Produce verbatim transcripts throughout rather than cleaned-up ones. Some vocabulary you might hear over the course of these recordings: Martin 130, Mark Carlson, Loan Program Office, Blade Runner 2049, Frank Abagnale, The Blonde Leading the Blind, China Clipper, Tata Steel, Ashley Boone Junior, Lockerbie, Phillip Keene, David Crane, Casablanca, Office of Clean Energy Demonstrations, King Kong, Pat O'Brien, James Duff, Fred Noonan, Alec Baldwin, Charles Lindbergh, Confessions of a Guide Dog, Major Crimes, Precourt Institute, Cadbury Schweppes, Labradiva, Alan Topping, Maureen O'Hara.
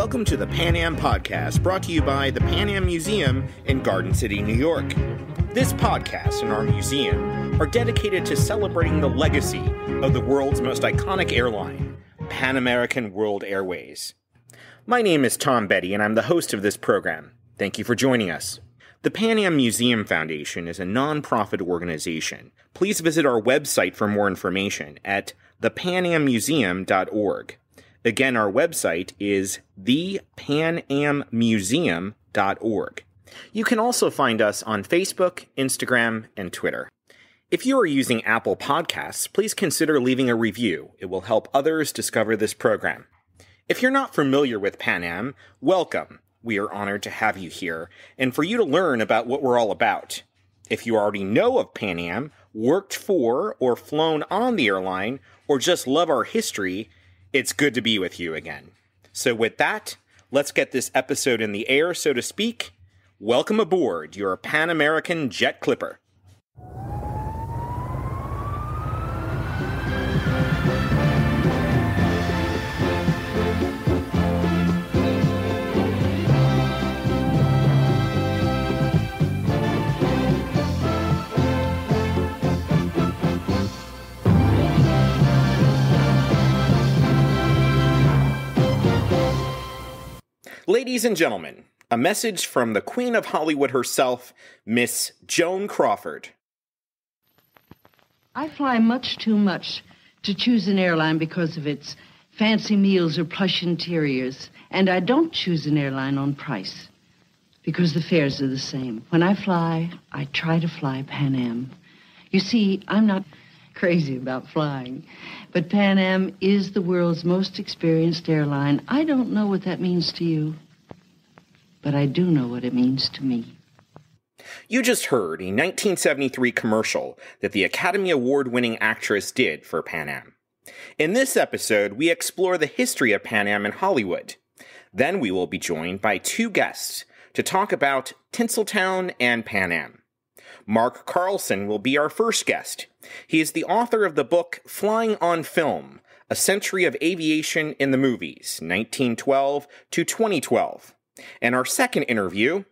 Welcome to the Pan Am Podcast, brought to you by the Pan Am Museum in Garden City, New York. This podcast and our museum are dedicated to celebrating the legacy of the world's most iconic airline, Pan American World Airways. My name is Tom Betty, and I'm the host of this program. Thank you for joining us. The Pan Am Museum Foundation is a nonprofit organization. Please visit our website for more information at the pan am museum dot org. Again, our website is the pan am museum dot org. You can also find us on Facebook, Instagram, and Twitter. If you are using Apple Podcasts, please consider leaving a review. It will help others discover this program. If you're not familiar with Pan Am, welcome. We are honored to have you here and for you to learn about what we're all about. If you already know of Pan Am, worked for or flown on the airline, or just love our history, it's good to be with you again. So with that, let's get this episode in the air, so to speak. Welcome aboard your Pan American Jet Clipper. Ladies and gentlemen, a message from the Queen of Hollywood herself, Miss Joan Crawford. I fly much too much to choose an airline because of its fancy meals or plush interiors. And I don't choose an airline on price because the fares are the same. When I fly, I try to fly Pan Am. You see, I'm not crazy about flying, but Pan Am is the world's most experienced airline. I don't know what that means to you, but I do know what it means to me. You just heard a nineteen seventy-three commercial that the Academy Award-winning actress did for Pan Am. In this episode, we explore the history of Pan Am in Hollywood. Then we will be joined by two guests to talk about Tinseltown and Pan Am. Mark Carlson will be our first guest. He is the author of the book Flying on Film: A Century of Aviation in the Movies, nineteen twelve to twenty twelve. And our second interview,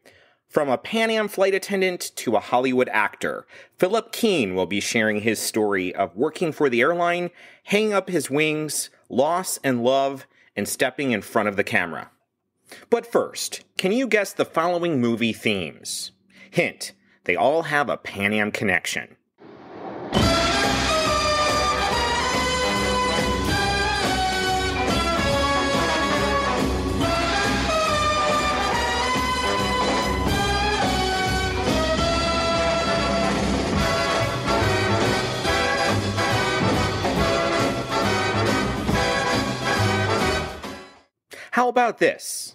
from a Pan Am flight attendant to a Hollywood actor, Phillip Keene will be sharing his story of working for the airline, hanging up his wings, loss and love, and stepping in front of the camera. But first, can you guess the following movie themes? Hint: they all have a Pan Am connection. How about this?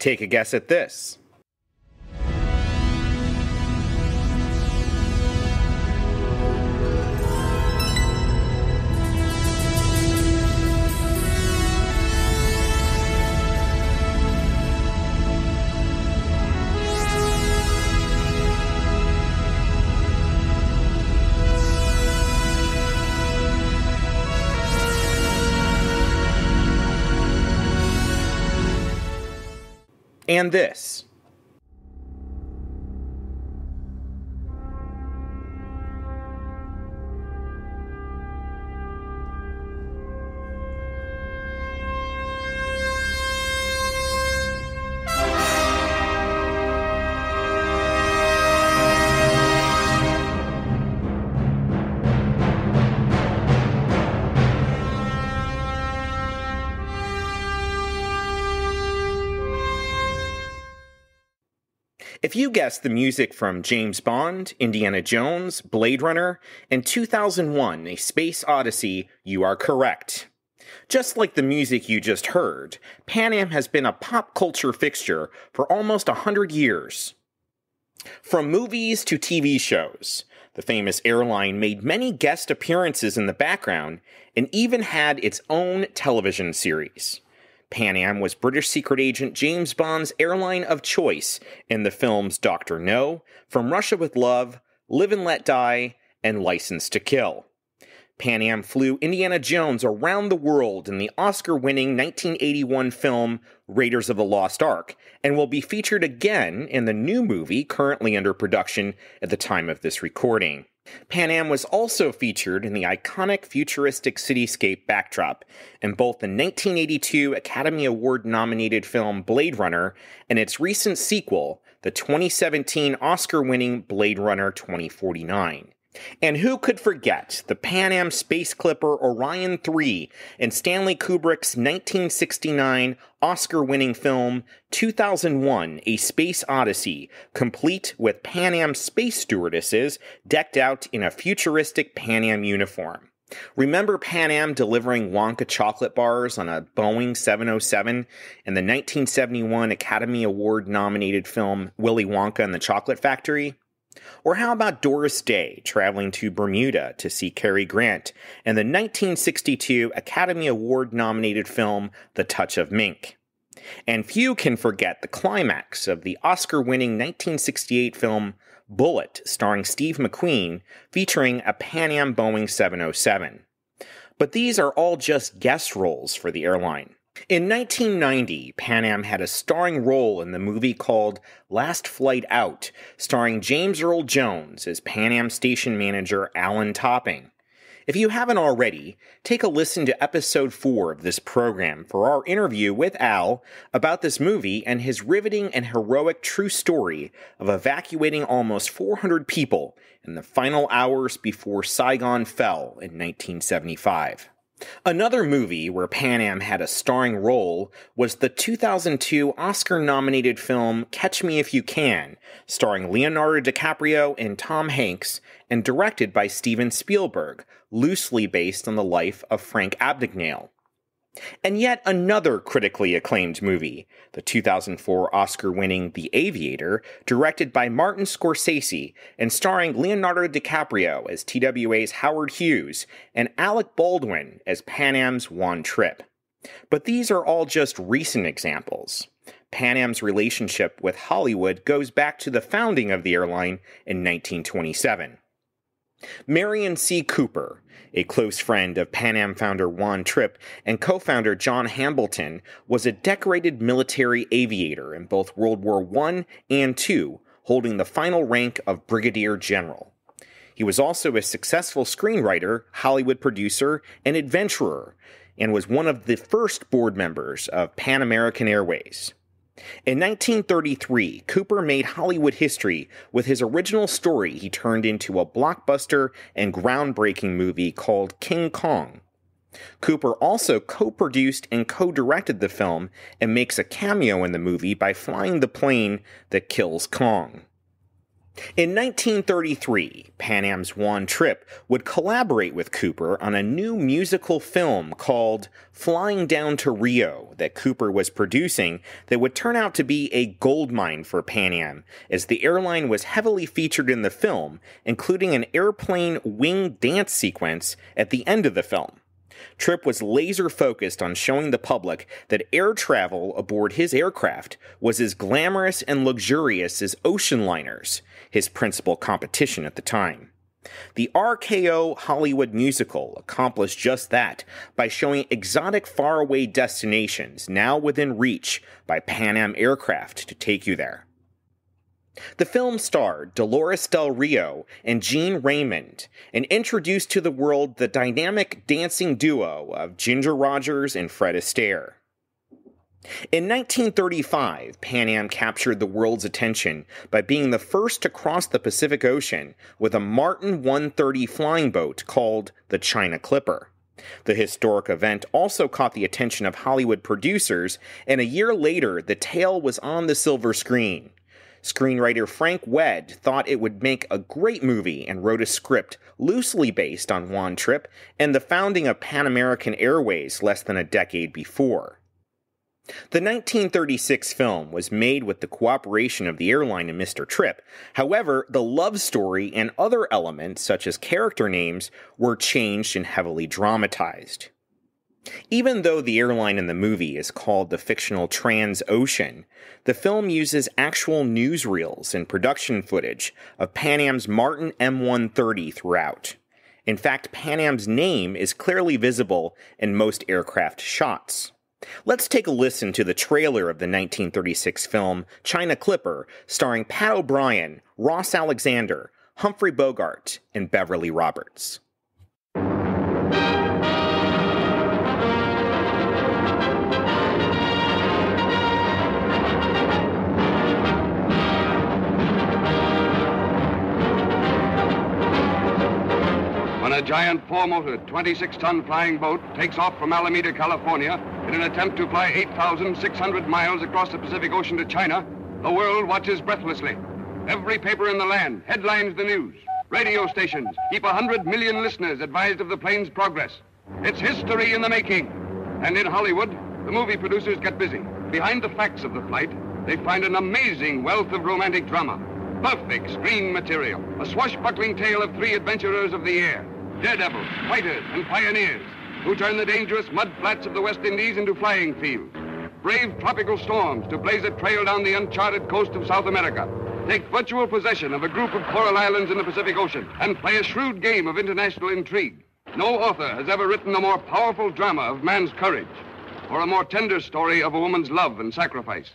Take a guess at this. And this. If you guessed the music from James Bond, Indiana Jones, Blade Runner, and two thousand one, A Space Odyssey, you are correct. Just like the music you just heard, Pan Am has been a pop culture fixture for almost a hundred years. From movies to T V shows, the famous airline made many guest appearances in the background and even had its own television series. Pan Am was British secret agent James Bond's airline of choice in the films Doctor No, From Russia with Love, Live and Let Die, and License to Kill. Pan Am flew Indiana Jones around the world in the Oscar-winning nineteen eighty-one film Raiders of the Lost Ark, and will be featured again in the new movie currently under production at the time of this recording. Pan Am was also featured in the iconic futuristic cityscape backdrop in both the nineteen eighty-two Academy Award-nominated film Blade Runner and its recent sequel, the twenty seventeen Oscar-winning Blade Runner twenty forty-nine. And who could forget the Pan Am Space Clipper Orion three in Stanley Kubrick's nineteen sixty-nine Oscar-winning film two thousand one, A Space Odyssey, complete with Pan Am space stewardesses decked out in a futuristic Pan Am uniform. Remember Pan Am delivering Wonka chocolate bars on a Boeing seven oh seven in the nineteen seventy-one Academy Award-nominated film Willy Wonka and the Chocolate Factory? Or how about Doris Day traveling to Bermuda to see Cary Grant in the nineteen sixty-two Academy Award-nominated film The Touch of Mink? And few can forget the climax of the Oscar-winning nineteen sixty-eight film Bullet, starring Steve McQueen, featuring a Pan Am Boeing seven oh seven. But these are all just guest roles for the airline. In nineteen ninety, Pan Am had a starring role in the movie called Last Flight Out, starring James Earl Jones as Pan Am station manager Alan Topping. If you haven't already, take a listen to episode four of this program for our interview with Al about this movie and his riveting and heroic true story of evacuating almost four hundred people in the final hours before Saigon fell in nineteen seventy-five. Another movie where Pan Am had a starring role was the two thousand two Oscar-nominated film Catch Me If You Can, starring Leonardo DiCaprio and Tom Hanks, and directed by Steven Spielberg, loosely based on the life of Frank Abagnale. And yet another critically acclaimed movie, the two thousand four Oscar-winning The Aviator, directed by Martin Scorsese and starring Leonardo DiCaprio as T W A's Howard Hughes and Alec Baldwin as Pan Am's Juan Trippe. But these are all just recent examples. Pan Am's relationship with Hollywood goes back to the founding of the airline in nineteen twenty-seven. Marion C. Cooper, a close friend of Pan Am founder Juan Trippe and co-founder John Hambleton, was a decorated military aviator in both World War One and Two, holding the final rank of Brigadier General. He was also a successful screenwriter, Hollywood producer, and adventurer, and was one of the first board members of Pan American Airways. In nineteen thirty-three, Cooper made Hollywood history with his original story he turned into a blockbuster and groundbreaking movie called King Kong. Cooper also co-produced and co-directed the film and makes a cameo in the movie by flying the plane that kills Kong. In nineteen thirty-three, Pan Am's Juan Trippe would collaborate with Cooper on a new musical film called Flying Down to Rio that Cooper was producing that would turn out to be a goldmine for Pan Am, as the airline was heavily featured in the film, including an airplane wing dance sequence at the end of the film. Trippe was laser-focused on showing the public that air travel aboard his aircraft was as glamorous and luxurious as ocean liners, his principal competition at the time. The R K O Hollywood musical accomplished just that by showing exotic faraway destinations now within reach by Pan Am aircraft to take you there. The film starred Dolores Del Rio and Gene Raymond, and introduced to the world the dynamic dancing duo of Ginger Rogers and Fred Astaire. In nineteen thirty-five, Pan Am captured the world's attention by being the first to cross the Pacific Ocean with a Martin one thirty flying boat called the China Clipper. The historic event also caught the attention of Hollywood producers, and a year later, the tale was on the silver screen. Screenwriter Frank Wedd thought it would make a great movie and wrote a script loosely based on Juan Trippe and the founding of Pan American Airways less than a decade before. The nineteen thirty-six film was made with the cooperation of the airline and Mister Trippe. However, the love story and other elements, such as character names, were changed and heavily dramatized. Even though the airline in the movie is called the fictional Transocean, the film uses actual newsreels and production footage of Pan Am's Martin M one thirty throughout. In fact, Pan Am's name is clearly visible in most aircraft shots. Let's take a listen to the trailer of the nineteen thirty-six film China Clipper, starring Pat O'Brien, Ross Alexander, Humphrey Bogart, and Beverly Roberts. A giant four-motored, twenty-six ton flying boat takes off from Alameda, California, in an attempt to fly eight thousand six hundred miles across the Pacific Ocean to China. The world watches breathlessly. Every paper in the land headlines the news. Radio stations keep one hundred million listeners advised of the plane's progress. It's history in the making. And in Hollywood, the movie producers get busy. Behind the facts of the flight, they find an amazing wealth of romantic drama. Perfect screen material. A swashbuckling tale of three adventurers of the air. Daredevils, fighters, and pioneers who turn the dangerous mud flats of the West Indies into flying fields. Brave tropical storms to blaze a trail down the uncharted coast of South America. Take virtual possession of a group of coral islands in the Pacific Ocean and play a shrewd game of international intrigue. No author has ever written a more powerful drama of man's courage or a more tender story of a woman's love and sacrifice.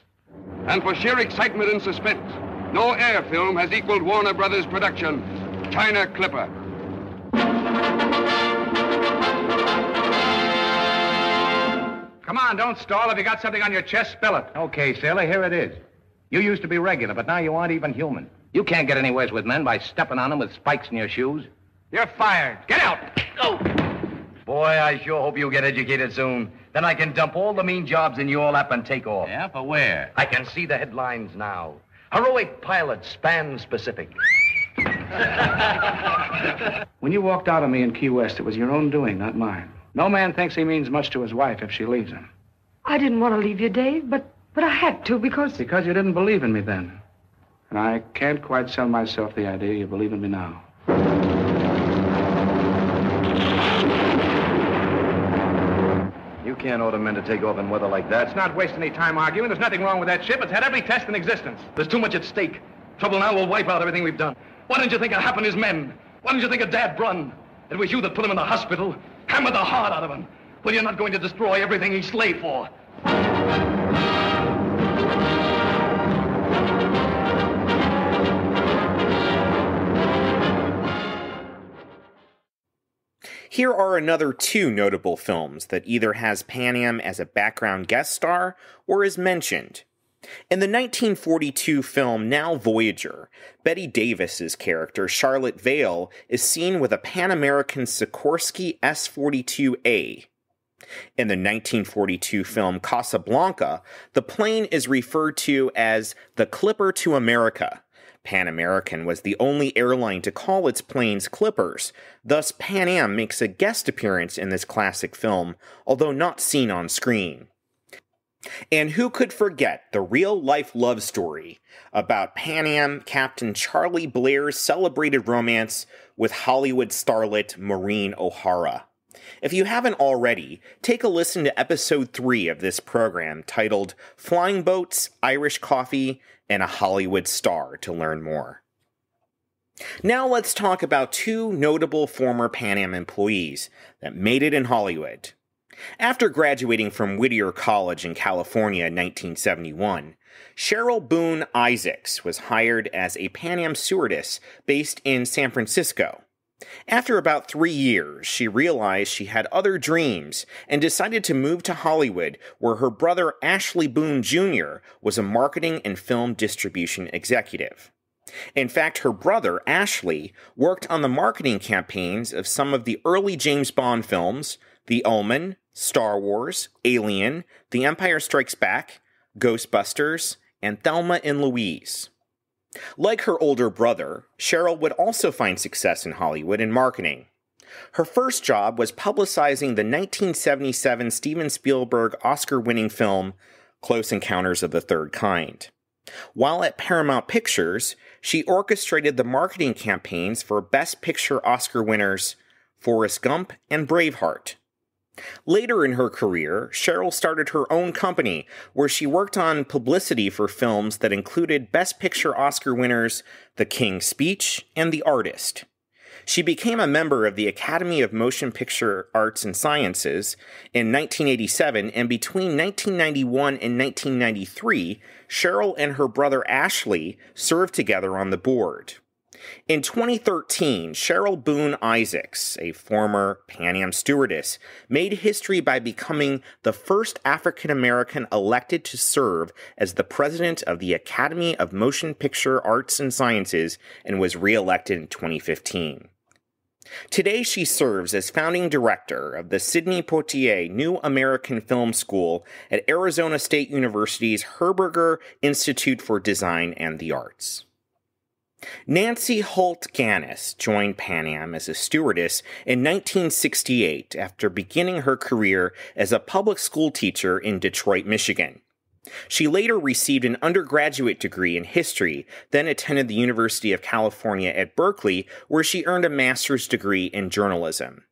And for sheer excitement and suspense, no air film has equaled Warner Brothers' production, China Clipper. Come on, don't stall. If you got something on your chest, spill it. Okay, sailor, here it is. You used to be regular, but now you aren't even human. You can't get any worse with men by stepping on them with spikes in your shoes. You're fired. Get out. Go. Boy, I sure hope you get educated soon. Then I can dump all the mean jobs in your lap and take off. Yeah, for where? I can see the headlines now. Heroic pilot spans Pacific. When you walked out on me in Key West, it was your own doing, not mine. No man thinks he means much to his wife if she leaves him. I didn't want to leave you, Dave, but, but I had to because... Because you didn't believe in me then. And I can't quite sell myself the idea you believe in me now. You can't order men to take off in weather like that. It's not wasting any time arguing. There's nothing wrong with that ship. It's had every test in existence. There's too much at stake. Trouble now will wipe out everything we've done. Why didn't you think of Hap and his men? Why didn't you think of Dad Brun? It was you that put him in the hospital. Hammered the heart out of him. Well, you're not going to destroy everything he slaved for. Here are another two notable films that either has Pan Am as a background guest star or is mentioned. In the nineteen forty-two film Now Voyager, Betty Davis's character, Charlotte Vale, is seen with a Pan American Sikorsky S forty-two A. In the nineteen forty-two film Casablanca, the plane is referred to as the Clipper to America. Pan American was the only airline to call its planes Clippers, thus Pan Am makes a guest appearance in this classic film, although not seen on screen. And who could forget the real-life love story about Pan Am Captain Charlie Blair's celebrated romance with Hollywood starlet Maureen O'Hara? If you haven't already, take a listen to episode three of this program titled Flying Boats, Irish Coffee, and a Hollywood Star to learn more. Now let's talk about two notable former Pan Am employees that made it in Hollywood. After graduating from Whittier College in California in nineteen seventy-one, Cheryl Boone Isaacs was hired as a Pan Am stewardess based in San Francisco. After about three years, she realized she had other dreams and decided to move to Hollywood, where her brother Ashley Boone Junior was a marketing and film distribution executive. In fact, her brother, Ashley, worked on the marketing campaigns of some of the early James Bond films, The Omen, Star Wars, Alien, The Empire Strikes Back, Ghostbusters, and Thelma and Louise. Like her older brother, Cheryl would also find success in Hollywood in marketing. Her first job was publicizing the nineteen seventy-seven Steven Spielberg Oscar-winning film Close Encounters of the Third Kind. While at Paramount Pictures, she orchestrated the marketing campaigns for Best Picture Oscar winners Forrest Gump and Braveheart. Later in her career, Cheryl started her own company, where she worked on publicity for films that included Best Picture Oscar winners The King's Speech and The Artist. She became a member of the Academy of Motion Picture Arts and Sciences in nineteen eighty-seven, and between nineteen ninety-one and nineteen ninety-three, Cheryl and her brother Ashley served together on the board. In twenty thirteen, Cheryl Boone Isaacs, a former Pan Am stewardess, made history by becoming the first African-American elected to serve as the president of the Academy of Motion Picture Arts and Sciences and was re-elected in twenty fifteen. Today, she serves as founding director of the Sidney Poitier New American Film School at Arizona State University's Herberger Institute for Design and the Arts. Nancy Holt Gannis joined Pan Am as a stewardess in nineteen sixty-eight after beginning her career as a public school teacher in Detroit, Michigan. She later received an undergraduate degree in history, then attended the University of California at Berkeley, where she earned a master's degree in journalism.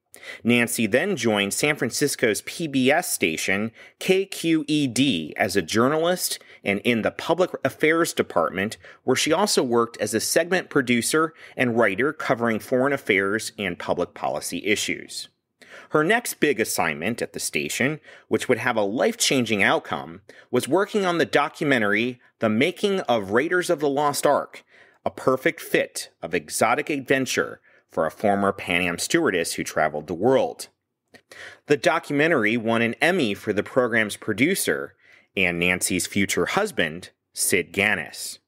Nancy then joined San Francisco's P B S station, K Q E D, as a journalist and in the public affairs department, where she also worked as a segment producer and writer covering foreign affairs and public policy issues. Her next big assignment at the station, which would have a life-changing outcome, was working on the documentary The Making of Raiders of the Lost Ark, a perfect fit of exotic adventure for a former Pan Am stewardess who traveled the world. The documentary won an Emmy for the program's producer and Nancy's future husband, Sid Gannis.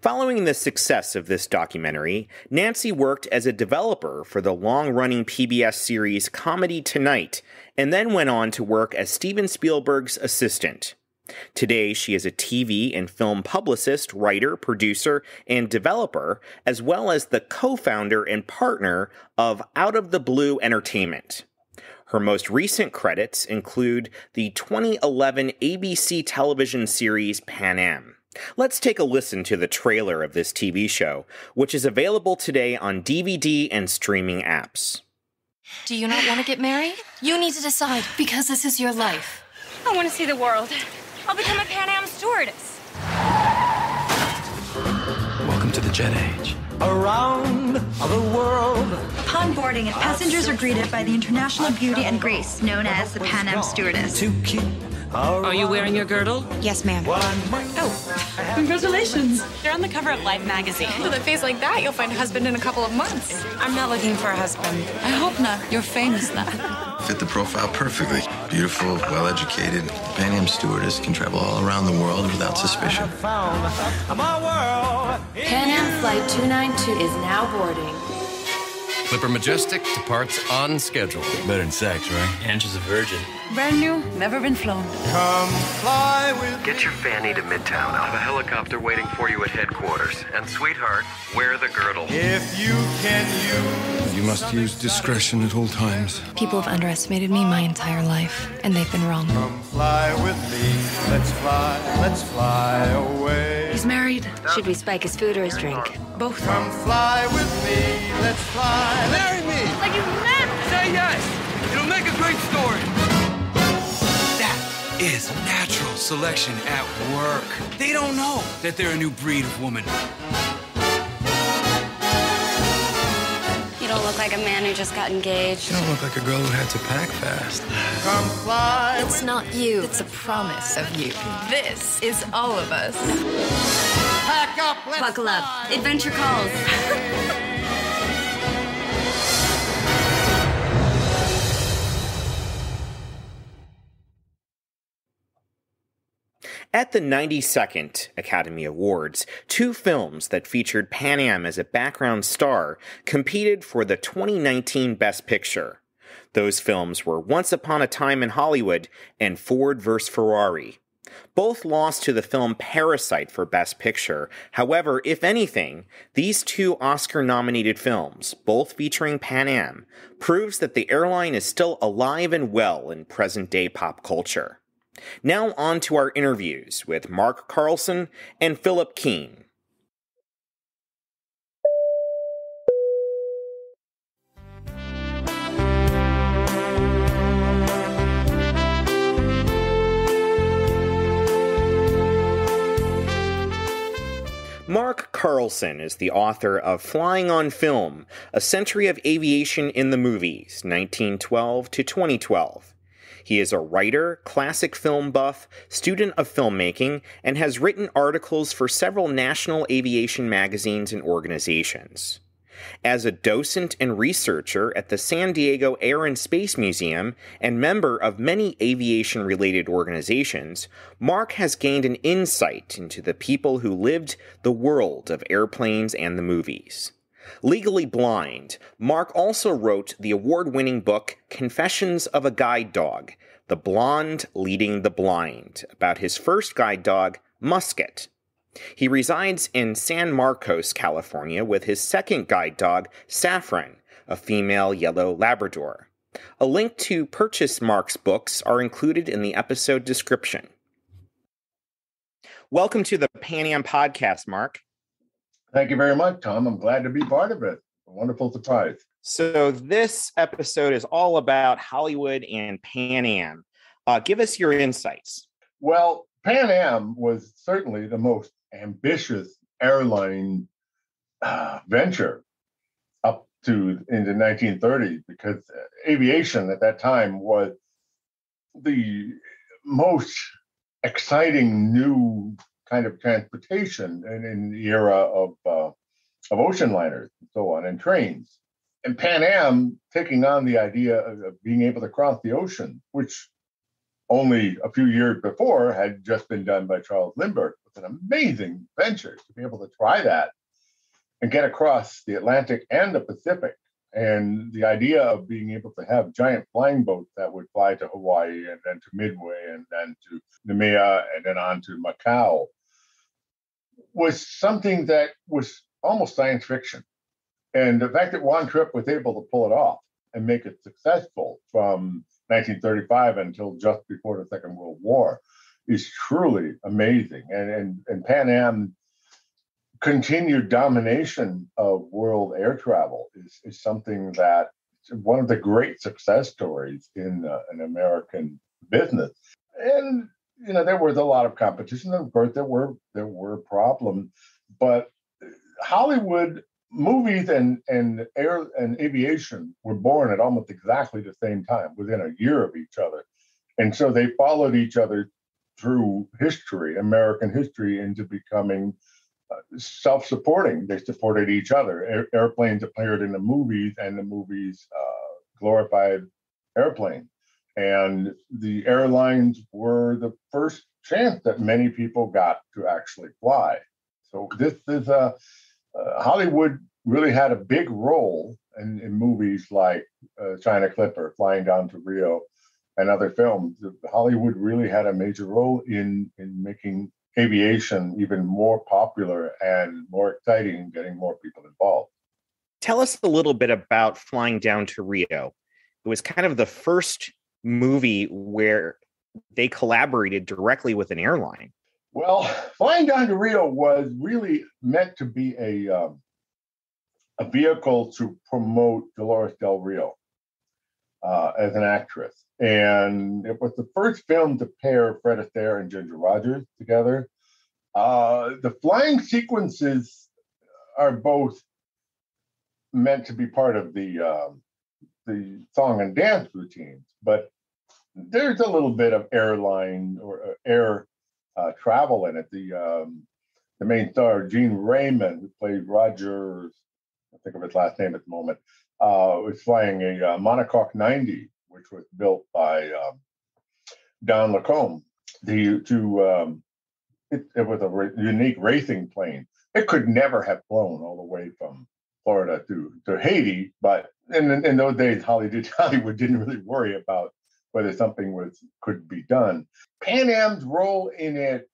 Following the success of this documentary, Nancy worked as a developer for the long-running P B S series Comedy Tonight, and then went on to work as Steven Spielberg's assistant. Today, she is a T V and film publicist, writer, producer, and developer, as well as the co-founder and partner of Out of the Blue Entertainment. Her most recent credits include the twenty eleven A B C television series Pan Am. Let's take a listen to the trailer of this T V show, which is available today on D V D and streaming apps. Do you not want to get married? You need to decide, because this is your life. I want to see the world. I'll become a Pan Am stewardess. Welcome to the jet age. Around the world. Upon boarding, passengers are greeted by the international beauty and grace known as the Pan Am stewardess. Are you wearing your girdle? Yes, ma'am. Oh, congratulations. You're on the cover of Life magazine. With a face like that, you'll find a husband in a couple of months. I'm not looking for a husband. I hope not. You're famous now. Fit the profile perfectly. Beautiful, well-educated. Pan Am stewardess can travel all around the world without suspicion. Pan Am Flight two ninety-two is now boarding. Clipper Majestic departs on schedule. Better than sex, right? Angela's a virgin. Brand new, never been flown. Come fly with. Get your fanny to Midtown. I'll have a helicopter waiting for you at headquarters. And sweetheart, wear the girdle. If you can use. You must use discretion at all times. People have underestimated me my entire life, and they've been wrong. Come fly with me. Let's fly. Let's fly away. He's married. Should we spike his food or his drink? Both. Come fly with me. Let's fly. Marry me. Like you meant. Say yes. It'll make a great story. Is natural selection at work. They don't know that they're a new breed of woman. You don't look like a man who just got engaged. You don't look like a girl who had to pack fast. Come fly. It's not you. It's a promise of you. This is all of us. Pack up. Let's buckle up. Adventure calls. At the ninety-second Academy Awards, two films that featured Pan Am as a background star competed for the twenty nineteen Best Picture. Those films were Once Upon a Time in Hollywood and Ford versus. Ferrari. Both lost to the film Parasite for Best Picture. However, if anything, these two Oscar-nominated films, both featuring Pan Am, proves that the airline is still alive and well in present-day pop culture. Now on to our interviews with Mark Carlson and Phillip Keene. Mark Carlson is the author of Flying on Film: A Century of Aviation in the Movies, nineteen twelve to twenty twelve. He is a writer, classic film buff, student of filmmaking, and has written articles for several national aviation magazines and organizations. As a docent and researcher at the San Diego Air and Space Museum and member of many aviation-related organizations, Mark has gained an insight into the people who lived the world of airplanes and the movies. Legally blind, Mark also wrote the award-winning book Confessions of a Guide Dog, The Blonde Leading the Blind, about his first guide dog, Musket. He resides in San Marcos, California, with his second guide dog, Saffron, a female yellow Labrador. A link to purchase Mark's books are included in the episode description. Welcome to the Pan Am podcast, Mark. Thank you very much, Tom. I'm glad to be part of it. A wonderful surprise. So this episode is all about Hollywood and Pan Am. Uh, give us your insights. Well, Pan Am was certainly the most ambitious airline uh, venture up to in the nineteen thirties, because aviation at that time was the most exciting new kind of transportation in, in the era of uh, of ocean liners and so on, and trains. And Pan Am taking on the idea of, of being able to cross the ocean, which only a few years before had just been done by Charles Lindbergh. It was an amazing venture to be able to try that and get across the Atlantic and the Pacific. And the idea of being able to have giant flying boats that would fly to Hawaii and then to Midway and then to Nemea and then on to Macau was something that was almost science fiction. And the fact that Juan Trippe was able to pull it off and make it successful from nineteen thirty-five until just before the Second World War is truly amazing. And, and, and Pan Am continued domination of world air travel is, is something that one of the great success stories in uh, an American business. And, you know, there was a lot of competition. Of course, there were there were problems, but Hollywood movies and, and air and aviation were born at almost exactly the same time, within a year of each other. And so they followed each other through history, American history, into becoming uh, self-supporting. They supported each other. Air airplanes appeared in the movies, and the movies uh, glorified airplanes. And the airlines were the first chance that many people got to actually fly. So this is a... Uh, Uh, Hollywood really had a big role in, in movies like uh, China Clipper, Flying Down to Rio, and other films. Hollywood really had a major role in, in making aviation even more popular and more exciting, getting more people involved. Tell us a little bit about Flying Down to Rio. It was kind of the first movie where they collaborated directly with an airline. Well, Flying Down to Rio was really meant to be a um, a vehicle to promote Dolores Del Rio uh, as an actress. And it was the first film to pair Fred Astaire and Ginger Rogers together. Uh, the flying sequences are both meant to be part of the, um, the song and dance routines, but there's a little bit of airline or uh, air... Uh, travel in it. The um, the main star, Gene Raymond, who plays Roger, I think of his last name at the moment, uh, was flying a uh, monocoque ninety, which was built by um, Don Lacombe. The to um, it, it was a ra- unique racing plane. It could never have flown all the way from Florida to, to Haiti, but in, in, in those days, Hollywood didn't really worry about whether something was could be done. Pan Am's role in it,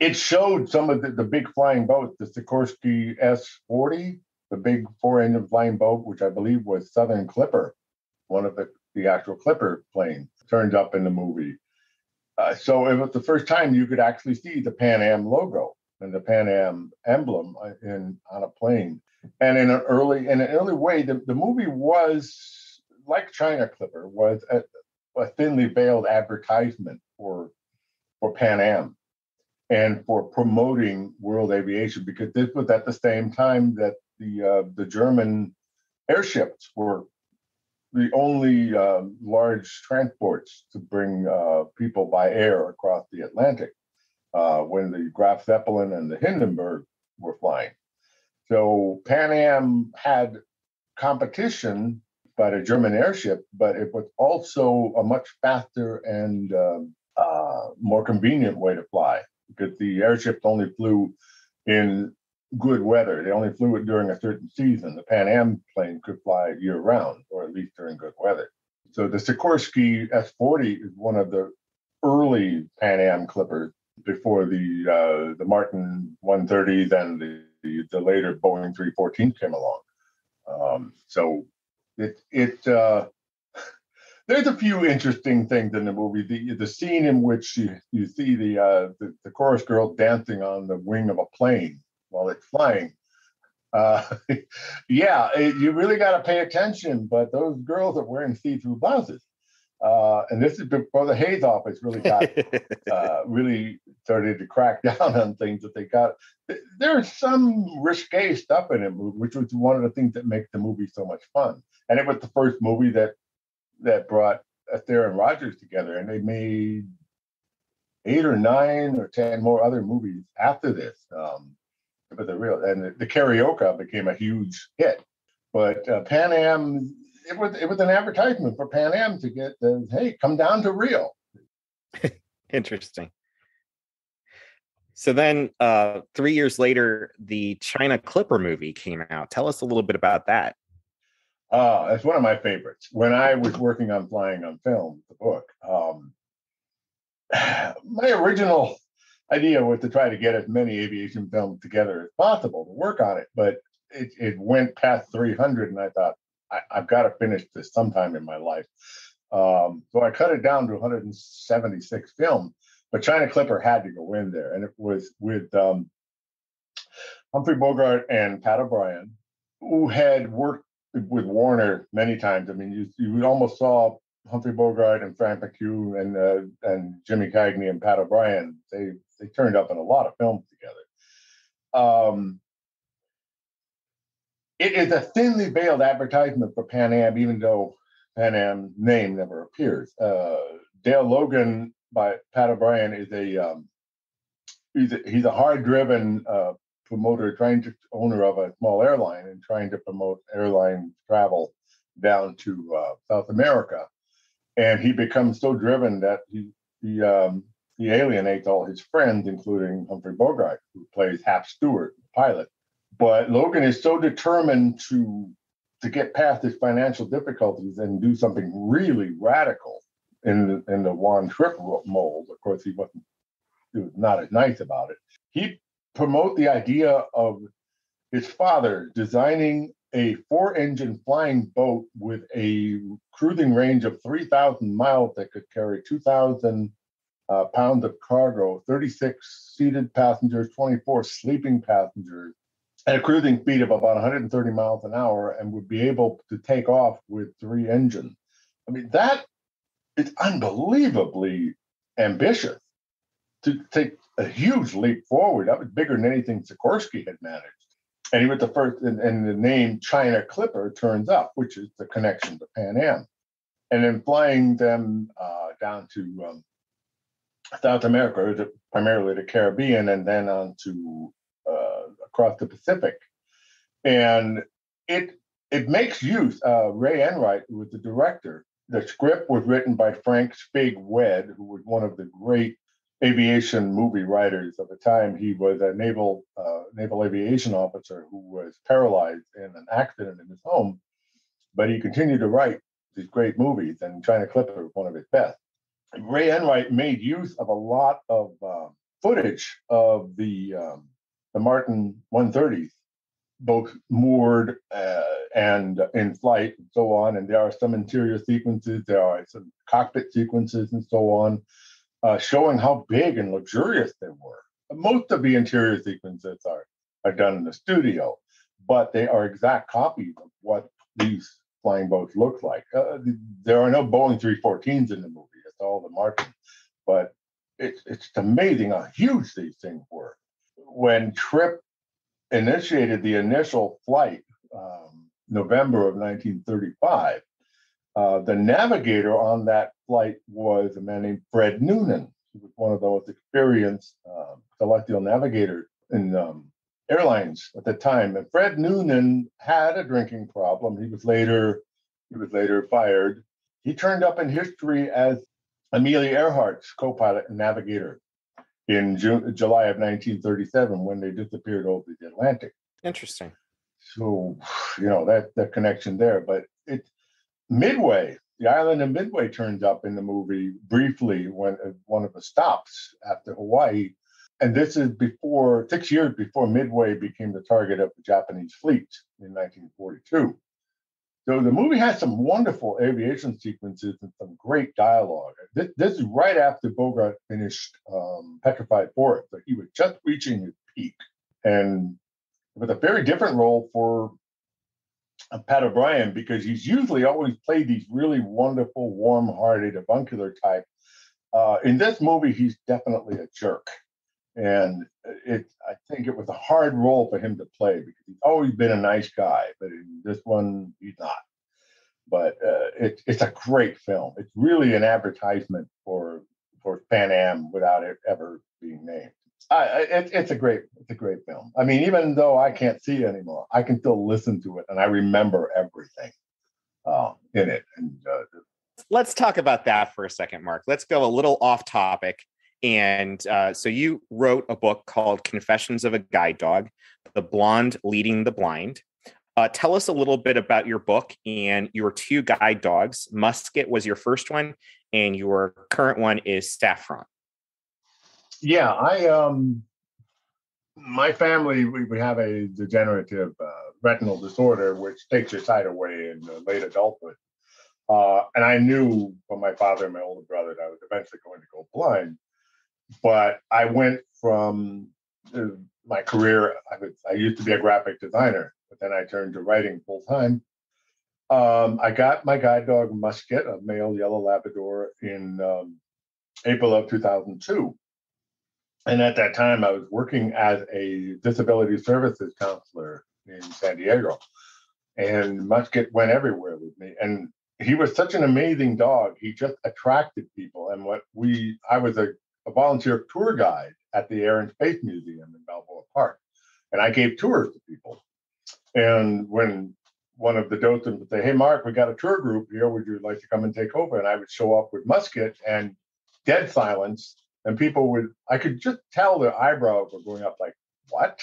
it showed some of the, the big flying boats, the Sikorsky S forty, the big four-engine flying boat, which I believe was Southern Clipper, one of the, the actual Clipper planes, turned up in the movie. Uh, so it was the first time you could actually see the Pan Am logo and the Pan Am emblem in on a plane. And in an early in an early way, the, the movie was, like China Clipper, was a, a thinly veiled advertisement for for Pan Am and for promoting world aviation, because this was at the same time that the uh, the German airships were the only uh, large transports to bring uh, people by air across the Atlantic, uh, when the Graf Zeppelin and the Hindenburg were flying. So Pan Am had competition by the German airship, but it was also a much faster and uh, uh, more convenient way to fly, because the airships only flew in good weather. They only flew it during a certain season. The Pan Am plane could fly year-round, or at least during good weather. So the Sikorsky S forty is one of the early Pan Am Clippers, before the uh, the Martin one thirty, then the, the, the later Boeing three fourteen came along. Um, so it it uh, there's a few interesting things in the movie. The the scene in which you, you see the, uh, the the chorus girl dancing on the wing of a plane while it's flying. Uh, yeah, it, you really got to pay attention, but those girls are wearing see-through blouses. Uh, and this is before the Hayes office really got, uh, really started to crack down on things that they got. There's some risque stuff in it, which was one of the things that makes the movie so much fun. And it was the first movie that that brought Astaire and Rogers together, and they made eight or nine or ten more other movies after this. Um, But the real and the, the Carioca became a huge hit. But uh, Pan Am, it was it was an advertisement for Pan Am to get the, hey, come down to Rio. Interesting. So then, uh, three years later, the China Clipper movie came out. Tell us a little bit about that. Uh, that's one of my favorites. When I was working on Flying on Film, the book, um, my original idea was to try to get as many aviation films together as possible to work on it, but it, it went past three hundred, and I thought, I, I've got to finish this sometime in my life. Um, so I cut it down to one hundred seventy-six films, but China Clipper had to go in there, and it was with um, Humphrey Bogart and Pat O'Brien, who had worked with Warner many times. I mean, you, you almost saw Humphrey Bogart and Frank McHugh and uh, and Jimmy Cagney and Pat O'Brien. They they turned up in a lot of films together. Um, it is a thinly veiled advertisement for Pan Am, even though Pan Am's name never appears. Uh, Dale Logan by Pat O'Brien is a um, he's a, he's a hard-driven uh, promoter, trying to owner of a small airline and trying to promote airline travel down to uh, South America. And he becomes so driven that he he, um, he alienates all his friends, including Humphrey Bogart, who plays Hap Stewart, the pilot. But Logan is so determined to to get past his financial difficulties and do something really radical in the, in the Juan Trippe mold. Of course, he wasn't he was not as nice about it. He promotes the idea of his father designing a four-engine flying boat with a cruising range of three thousand miles that could carry two thousand uh, pounds of cargo, thirty-six seated passengers, twenty-four sleeping passengers, at a cruising speed of about one hundred thirty miles an hour, and would be able to take off with three engines. I mean, that is unbelievably ambitious to take a huge leap forward. That was bigger than anything Sikorsky had managed. And he was the first, and, and the name China Clipper turns up, which is the connection to Pan Am. And then flying them uh, down to um, South America, to, primarily the Caribbean, and then on to uh, across the Pacific. And it it makes use, uh, Ray Enright was the director. The script was written by Frank Spig Wedd, who was one of the great aviation movie writers of the time. He was a naval uh, naval aviation officer who was paralyzed in an accident in his home, but he continued to write these great movies, and China Clipper was one of his best. Ray Enright made use of a lot of uh, footage of the um, the Martin one thirties, both moored uh, and in flight and so on, and there are some interior sequences, there are some cockpit sequences and so on. uh, showing how big and luxurious they were. Most of the interior sequences are, are done in the studio, but they are exact copies of what these flying boats look like. Uh, there are no Boeing three fourteens in the movie. It's all the Martin. But it's, it's amazing how huge these things were. When Trippe initiated the initial flight, um, November of nineteen thirty-five, uh, the navigator on that flight was a man named Fred Noonan. He was one of those experienced uh, celestial navigators in um, airlines at the time. And Fred Noonan had a drinking problem. He was later he was later fired. He turned up in history as Amelia Earhart's co-pilot and navigator in June, July of nineteen thirty-seven, when they disappeared over the Atlantic. Interesting. So, you know, that, that connection there. But it's Midway, the island of Midway turns up in the movie briefly when uh, one of the stops after Hawaii. And this is before, six years before Midway became the target of the Japanese fleet in nineteen forty-two. So the movie has some wonderful aviation sequences and some great dialogue. This, this is right after Bogart finished um, Petrified Forest. So he was just reaching his peak. And it was a very different role for Pat O'Brien, because he's usually always played these really wonderful, warm-hearted, avuncular type. Uh, in this movie, he's definitely a jerk. And it, I think it was a hard role for him to play, because he's always been a nice guy, but in this one, he's not. But uh, it, it's a great film. It's really an advertisement for for Pan Am without it ever being named. I, it, it's a great, it's a great film. I mean, even though I can't see it anymore, I can still listen to it, and I remember everything uh, in it. And uh, let's talk about that for a second, Mark. Let's go a little off topic. And uh, so you wrote a book called Confessions of a Guide Dog, The Blonde Leading the Blind. Uh, tell us a little bit about your book and your two guide dogs. Musket was your first one, and your current one is Saffron. Yeah, I um, my family, we, we have a degenerative uh, retinal disorder, which takes your sight away in uh, late adulthood. Uh, and I knew from my father and my older brother that I was eventually going to go blind. But I went from uh, my career, I, was, I used to be a graphic designer, but then I turned to writing full time. Um, I got my guide dog, Musket, a male yellow Labrador, in um, April of two thousand two. And at that time, I was working as a disability services counselor in San Diego. And Musket went everywhere with me. And he was such an amazing dog. He just attracted people. And what we, I was a, a volunteer tour guide at the Air and Space Museum in Balboa Park. And I gave tours to people. And when one of the docents would say, "Hey, Mark, we got a tour group here. Would you like to come and take over?" And I would show up with Musket and dead silence. And people would, I could just tell their eyebrows were going up like, what?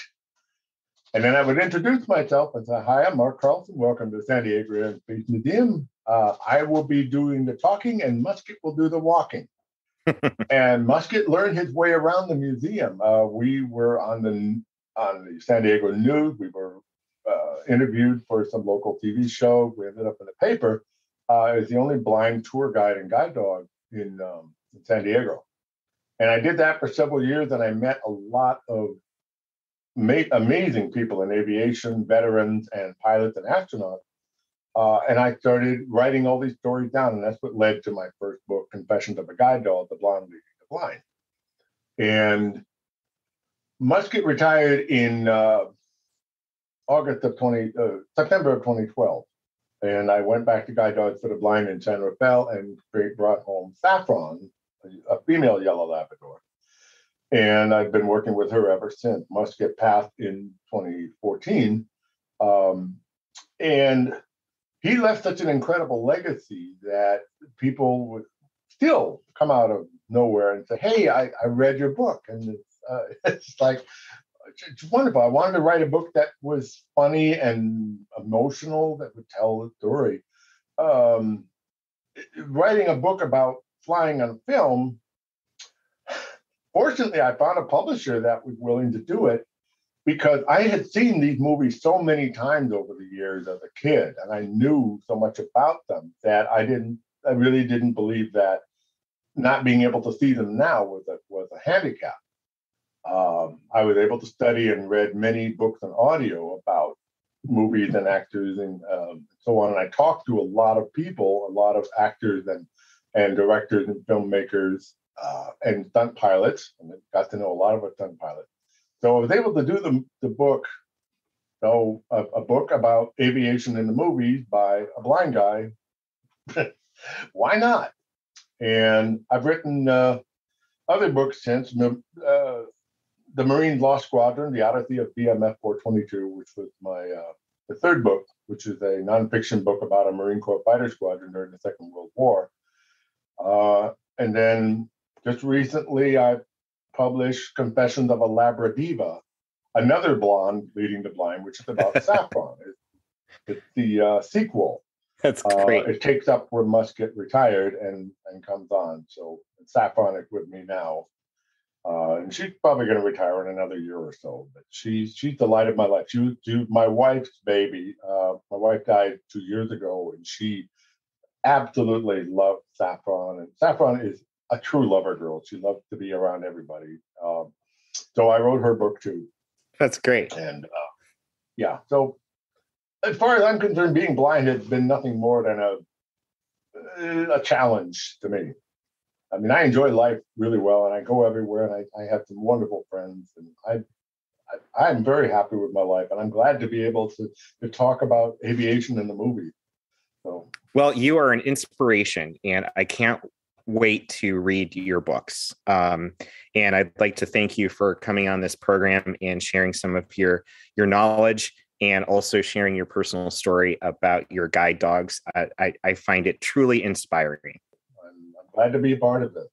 And then I would introduce myself and say, "Hi, I'm Mark Carlson. Welcome to San Diego Air and Space Museum. Uh, I will be doing the talking and Musket will do the walking." And Musket learned his way around the museum. Uh, we were on the on the San Diego News. We were uh, interviewed for some local T V show. We ended up in the paper. Uh, it was the only blind tour guide and guide dog in, um, in San Diego. And I did that for several years, and I met a lot of ma- amazing people in aviation, veterans, and pilots and astronauts. Uh, and I started writing all these stories down, and that's what led to my first book, Confessions of a Guide Dog, The Blonde Leading the Blind. And Musket retired in uh, August of twenty, uh, September of twenty twelve. And I went back to Guide Dogs for the Blind in San Rafael and brought home Saffron, a female yellow Labrador. And I've been working with her ever since. Musket passed in twenty fourteen. Um, and he left such an incredible legacy that people would still come out of nowhere and say, "Hey, I, I read your book." And it's, uh, it's like, it's wonderful. I wanted to write a book that was funny and emotional, that would tell the story. Um, writing a book about flying on film, fortunately, I found a publisher that was willing to do it, because I had seen these movies so many times over the years as a kid, and I knew so much about them that I didn't, I really didn't believe that not being able to see them now was a, was a handicap. Um, I was able to study and read many books and audio about movies and actors and um, so on. And I talked to a lot of people, a lot of actors and, and directors and filmmakers uh, and stunt pilots. And I got to know a lot of stunt pilots. So I was able to do the, the book, so a, a book about aviation in the movies by a blind guy. Why not? And I've written uh, other books since, uh, The Marine Law Squadron, The Odyssey of B M F four twenty-two, which was my uh, the third book, which is a nonfiction book about a Marine Corps fighter squadron during the Second World War. Uh, and then just recently, I published Confessions of a Labradiva, Another Blonde Leading the Blind, which is about Saffron. It's the uh, sequel. That's great. Uh, it takes up where Musket retired and, and comes on. So Saffron is with me now. Uh, and she's probably going to retire in another year or so. But she's she's the light of my life. She was, she was my wife's baby. Uh, my wife died two years ago, and she absolutely loved Saffron. And Saffron is a true lover girl. She loves to be around everybody. Um, so I wrote her book, too. That's great. And, uh, yeah, so... as far as I'm concerned, being blind has been nothing more than a a challenge to me. I mean, I enjoy life really well, and I go everywhere, and I, I have some wonderful friends, and I, I I'm very happy with my life, and I'm glad to be able to to talk about aviation in the movie. So, well, you are an inspiration, and I can't wait to read your books. Um, and I'd like to thank you for coming on this program and sharing some of your your knowledge. And also sharing your personal story about your guide dogs. I, I, I find it truly inspiring. I'm glad to be a part of it.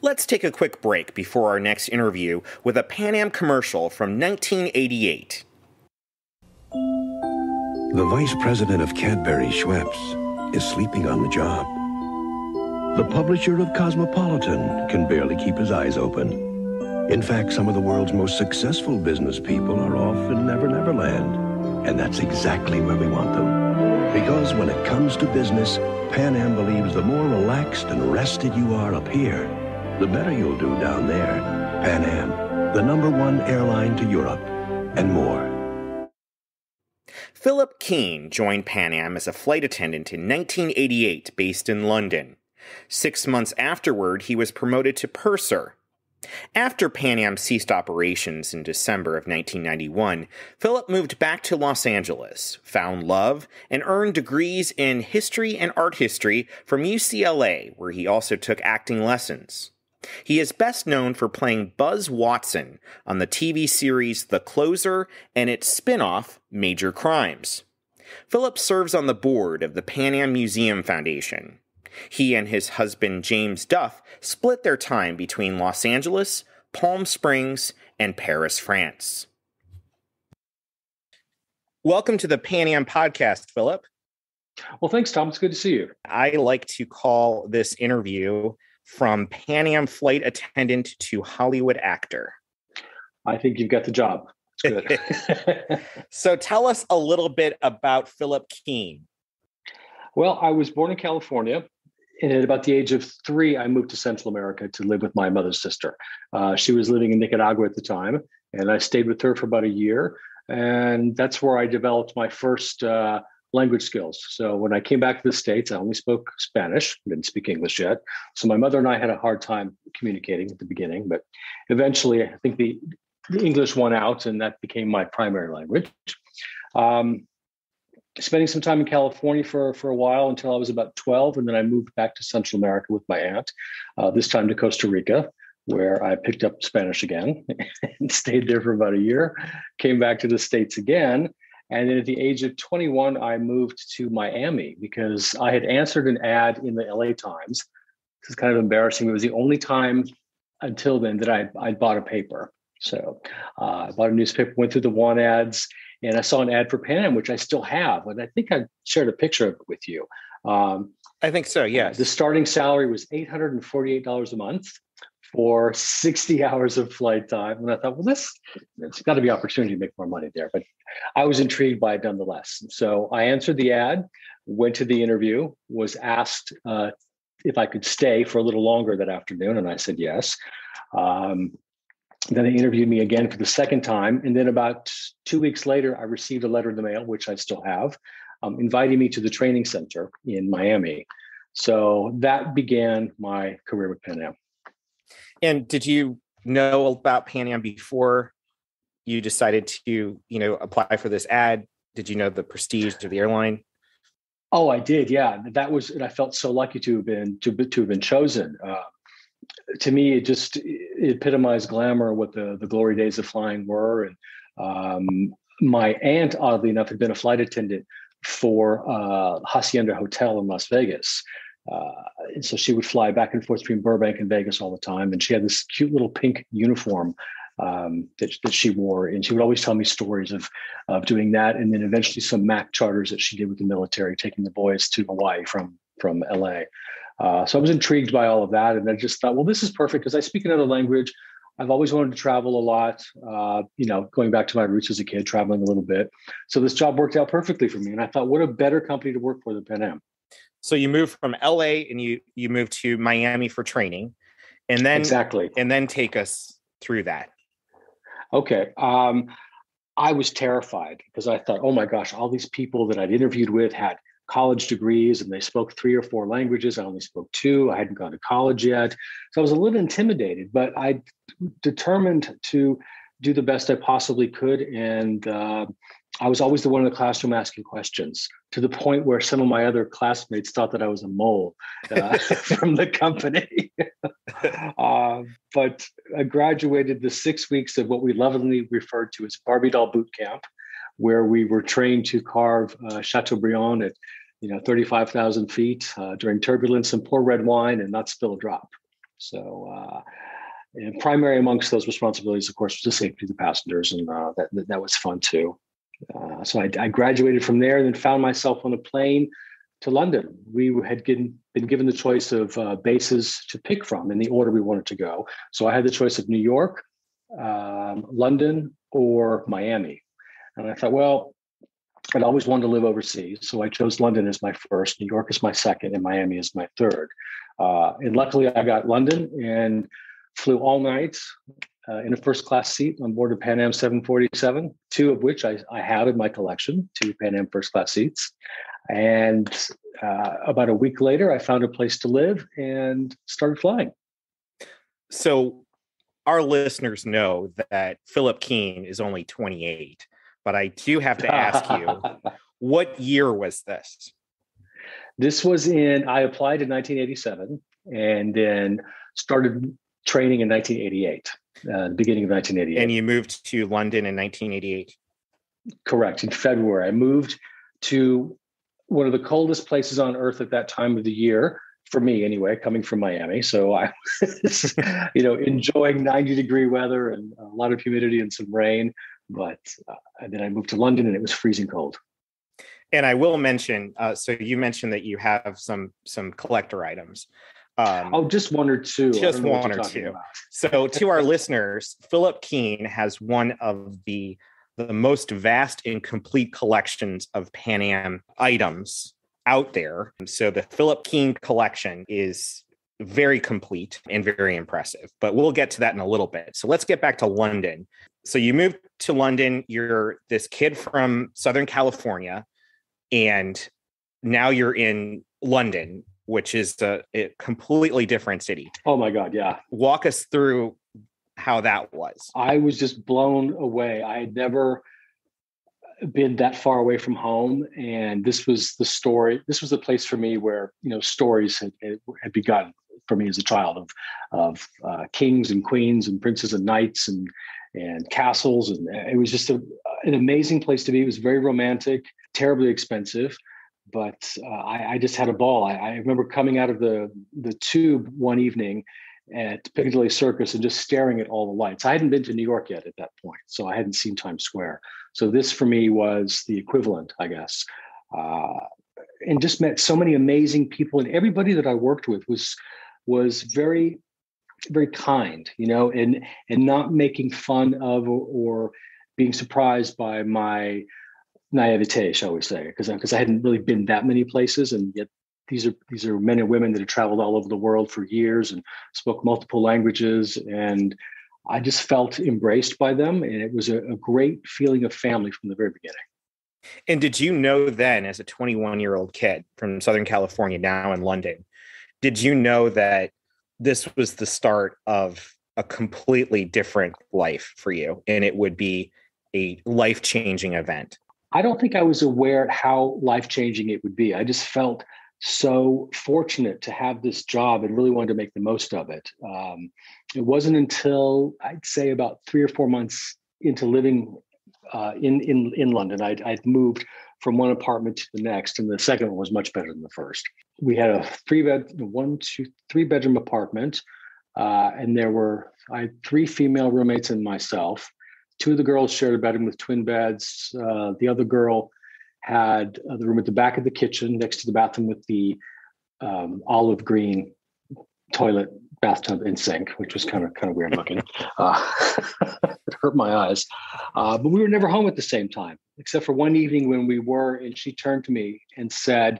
Let's take a quick break before our next interview with a Pan Am commercial from nineteen eighty-eight. The vice president of Cadbury, Schweppes, is sleeping on the job. The publisher of Cosmopolitan can barely keep his eyes open. In fact, some of the world's most successful business people are off in Never Never Land. And that's exactly where we want them. Because when it comes to business, Pan Am believes the more relaxed and rested you are up here, the better you'll do down there. Pan Am, the number one airline to Europe and more. Phillip Keene joined Pan Am as a flight attendant in nineteen eighty-eight based in London. Six months afterward, he was promoted to purser. After Pan Am ceased operations in December of nineteen ninety-one, Phillip moved back to Los Angeles, found love, and earned degrees in history and art history from U C L A, where he also took acting lessons. He is best known for playing Buzz Watson on the T V series The Closer and its spin-off, Major Crimes. Phillip serves on the board of the Pan Am Museum Foundation. He and his husband, James Duff, split their time between Los Angeles, Palm Springs, and Paris, France. Welcome to the Pan Am podcast, Phillip. Well, thanks, Tom. It's good to see you. I like to call this interview From Pan Am Flight Attendant to Hollywood Actor. I think you've got the job. It's good. So tell us a little bit about Phillip Keene. Well, I was born in California. And at about the age of three, I moved to Central America to live with my mother's sister. Uh, she was living in Nicaragua at the time, and I stayed with her for about a year. And that's where I developed my first uh, language skills. So when I came back to the States, I only spoke Spanish, didn't speak English yet. So my mother and I had a hard time communicating at the beginning, but eventually I think the, the English won out, and that became my primary language. Um, Spending some time in California for, for a while until I was about twelve. And then I moved back to Central America with my aunt, uh, this time to Costa Rica, where I picked up Spanish again and stayed there for about a year, came back to the States again. And then at the age of twenty-one, I moved to Miami because I had answered an ad in the L A Times. This is kind of embarrassing. It was the only time until then that I, I bought a paper. So uh, I bought a newspaper, went through the want ads, and I saw an ad for Pan Am, which I still have. And I think I shared a picture of it with you. Um, I think so, yes. The starting salary was eight hundred forty-eight dollars a month for sixty hours of flight time. And I thought, well, this, there's got to be opportunity to make more money there. But I was intrigued by it nonetheless. So I answered the ad, went to the interview, was asked uh, if I could stay for a little longer that afternoon, and I said yes. Um, then they interviewed me again for the second time, and then about two weeks later, I received a letter in the mail, which I still have, um, inviting me to the training center in Miami. So that began my career with Pan Am. And did you know about Pan Am before you decided to, you know, apply for this ad? Did you know the prestige of the airline? Oh, I did. Yeah, that was, and I felt so lucky to have been to to have been chosen. Uh, to me, it just it epitomized glamour, what the the glory days of flying were. And um, my aunt, oddly enough, had been a flight attendant for uh, Hacienda Hotel in Las Vegas. Uh, and so she would fly back and forth between Burbank and Vegas all the time. And she had this cute little pink uniform um, that, that she wore. And she would always tell me stories of, of doing that. And then eventually some Mac charters that she did with the military, taking the boys to Hawaii from, from L A. Uh, so I was intrigued by all of that. And I just thought, well, this is perfect because I speak another language. I've always wanted to travel a lot, uh, you know, going back to my roots as a kid, traveling a little bit. So this job worked out perfectly for me. And I thought, what a better company to work for than Pan Am. So you moved from L A and you you moved to Miami for training, and then exactly, and then take us through that. Okay, um, I was terrified because I thought, oh my gosh, all these people that I'd interviewed with had college degrees and they spoke three or four languages. I only spoke two. I hadn't gone to college yet, so I was a little intimidated. But I determined to do the best I possibly could, and uh, I was always the one in the classroom asking questions, to the point where some of my other classmates thought that I was a mole uh, from the company. uh, but I graduated the six weeks of what we lovingly referred to as Barbie doll boot camp, where we were trained to carve uh, Chateaubriand at, you know, thirty-five thousand feet uh, during turbulence and pour red wine and not spill a drop. So, uh, and primary amongst those responsibilities, of course, was the safety of the passengers, and uh, that that was fun too. Uh, so I, I graduated from there, and then found myself on a plane to London. We had given, been given the choice of uh, bases to pick from in the order we wanted to go. So I had the choice of New York, um, London, or Miami. And I thought, well, I'd always wanted to live overseas. So I chose London as my first, New York as my second, and Miami as my third. Uh, and luckily I got London and flew all night. Uh, in a first-class seat on board a Pan Am seven forty-seven, two of which I, I have in my collection, two Pan Am first-class seats. And uh, about a week later, I found a place to live and started flying. So our listeners know that Phillip Keene is only twenty-eight, but I do have to ask you, what year was this? This was in, I applied in nineteen eighty-seven and then started training in nineteen eighty-eight. Uh, the beginning of nineteen eighty-eight. And you moved to London in nineteen eighty-eight? Correct. In February. I moved to one of the coldest places on earth at that time of the year, for me anyway, coming from Miami. So I was, you know, enjoying ninety degree weather and a lot of humidity and some rain. But uh, and then I moved to London and it was freezing cold. And I will mention, uh, so you mentioned that you have some some collector items. Um, oh, just one or two. Just one or two. About. So to our listeners, Phillip Keene has one of the, the most vast and complete collections of Pan Am items out there. So the Phillip Keene collection is very complete and very impressive, but we'll get to that in a little bit. So let's get back to London. So you moved to London. You're this kid from Southern California, and now you're in London, which is a, a completely different city. Oh my God, yeah. Walk us through how that was. I was just blown away. I had never been that far away from home. And this was the story. This was the place for me where, you know, stories had, had begun for me as a child of, of uh, kings and queens and princes and knights and, and castles. And it was just a, an amazing place to be. It was very romantic, terribly expensive. But uh, I, I just had a ball. I, I remember coming out of the, the tube one evening at Piccadilly Circus and just staring at all the lights. I hadn't been to New York yet at that point, so I hadn't seen Times Square. So this for me was the equivalent, I guess. Uh, and just met so many amazing people, and everybody that I worked with was was very, very kind, you know, and and not making fun of or, or being surprised by my naivete, shall we say, because I, because I hadn't really been that many places, and yet these are these are men and women that have traveled all over the world for years and spoke multiple languages, and I just felt embraced by them, and it was a, a great feeling of family from the very beginning. And did you know then, as a twenty-one-year-old kid from Southern California, now in London, did you know that this was the start of a completely different life for you, and it would be a life-changing event? I don't think I was aware how life-changing it would be. I just felt so fortunate to have this job and really wanted to make the most of it. Um, it wasn't until, I'd say, about three or four months into living uh, in, in, in London, I'd, I'd moved from one apartment to the next, and the second one was much better than the first. We had a three-bed, one, two, three-bedroom apartment, uh, and there were I had three female roommates and myself. Two of the girls shared a bedroom with twin beds. Uh, the other girl had uh, the room at the back of the kitchen next to the bathroom with the um, olive green toilet, bathtub, and sink, which was kind of kind of weird looking. Uh, it hurt my eyes. Uh, but we were never home at the same time, except for one evening when we were, and she turned to me and said,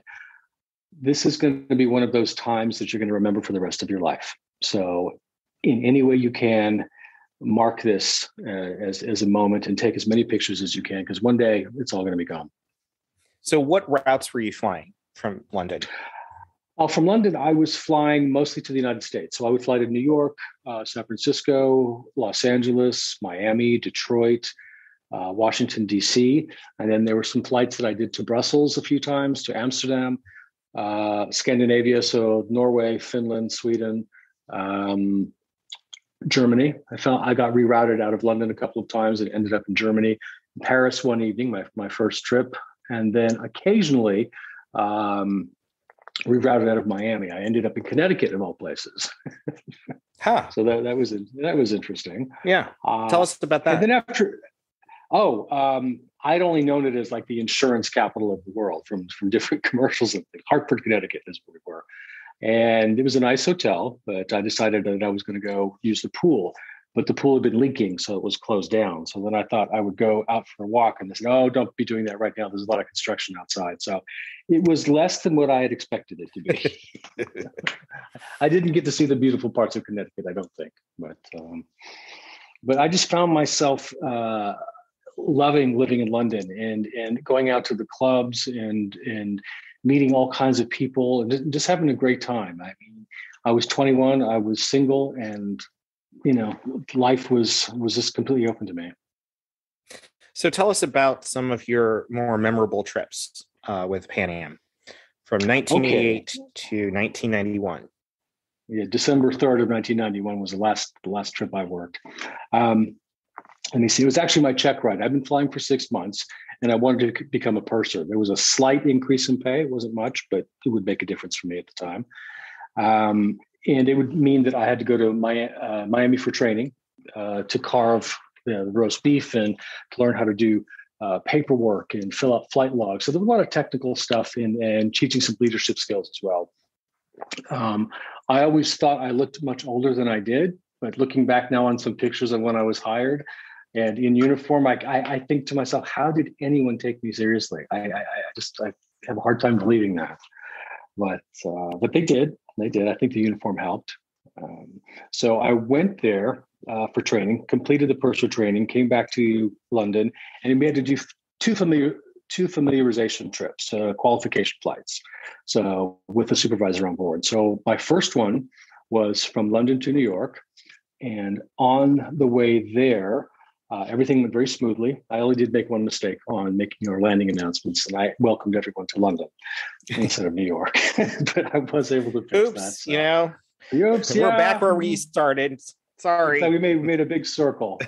"This is going to be one of those times that you're going to remember for the rest of your life. So in any way you can, mark this uh, as, as a moment and take as many pictures as you can, because one day it's all going to be gone." So what routes were you flying from London? Uh, from London, I was flying mostly to the United States. So I would fly to New York, uh, San Francisco, Los Angeles, Miami, Detroit, uh, Washington, D C. And then there were some flights that I did to Brussels a few times, to Amsterdam, uh, Scandinavia, so Norway, Finland, Sweden, um, Germany. I found I got rerouted out of London a couple of times and ended up in Germany, Paris one evening, my, my first trip. And then occasionally um, rerouted out of Miami. I ended up in Connecticut of all places. Huh. So that, that was that was interesting. Yeah. Uh, Tell us about that. And then after, oh, um, I'd only known it as like the insurance capital of the world from, from different commercials. And Hartford, Connecticut is where we were. And it was a nice hotel, but I decided that I was going to go use the pool, but the pool had been leaking, so it was closed down. So then I thought I would go out for a walk, and they said, "Oh, don't be doing that right now. There's a lot of construction outside." So it was less than what I had expected it to be. I didn't get to see the beautiful parts of Connecticut, I don't think, but um, but I just found myself uh, loving living in London and and going out to the clubs and and. meeting all kinds of people and just having a great time. I mean, I was twenty-one, I was single, and, you know, life was, was just completely open to me. So tell us about some of your more memorable trips uh, with Pan Am from nineteen eighty-eight okay. to nineteen ninety-one. Yeah, December third of nineteen ninety-one was the last, the last trip I worked. Um, let me see, it was actually my check ride. I've been flying for six months. And I wanted to become a purser. There was a slight increase in pay. It wasn't much, but it would make a difference for me at the time. Um, and it would mean that I had to go to Miami, uh, Miami for training uh, to carve you know, the roast beef and to learn how to do uh, paperwork and fill out flight logs. So there was a lot of technical stuff and, and teaching some leadership skills as well. Um, I always thought I looked much older than I did, but looking back now on some pictures of when I was hired, and in uniform, I, I I think to myself, how did anyone take me seriously? I I, I just I have a hard time believing that, but uh, but they did, they did. I think the uniform helped. Um, so I went there uh, for training, completed the purser training, came back to London, and we had to do two familiar two familiarization trips, uh, qualification flights, so with a supervisor on board. So my first one was from London to New York, and on the way there. Uh, everything went very smoothly. I only did make one mistake on making our landing announcements, and I welcomed everyone to London instead of New York. But I was able to fix Oops, that. So. You know, Oops, yeah. We're back where we started. Sorry. So we made we made a big circle.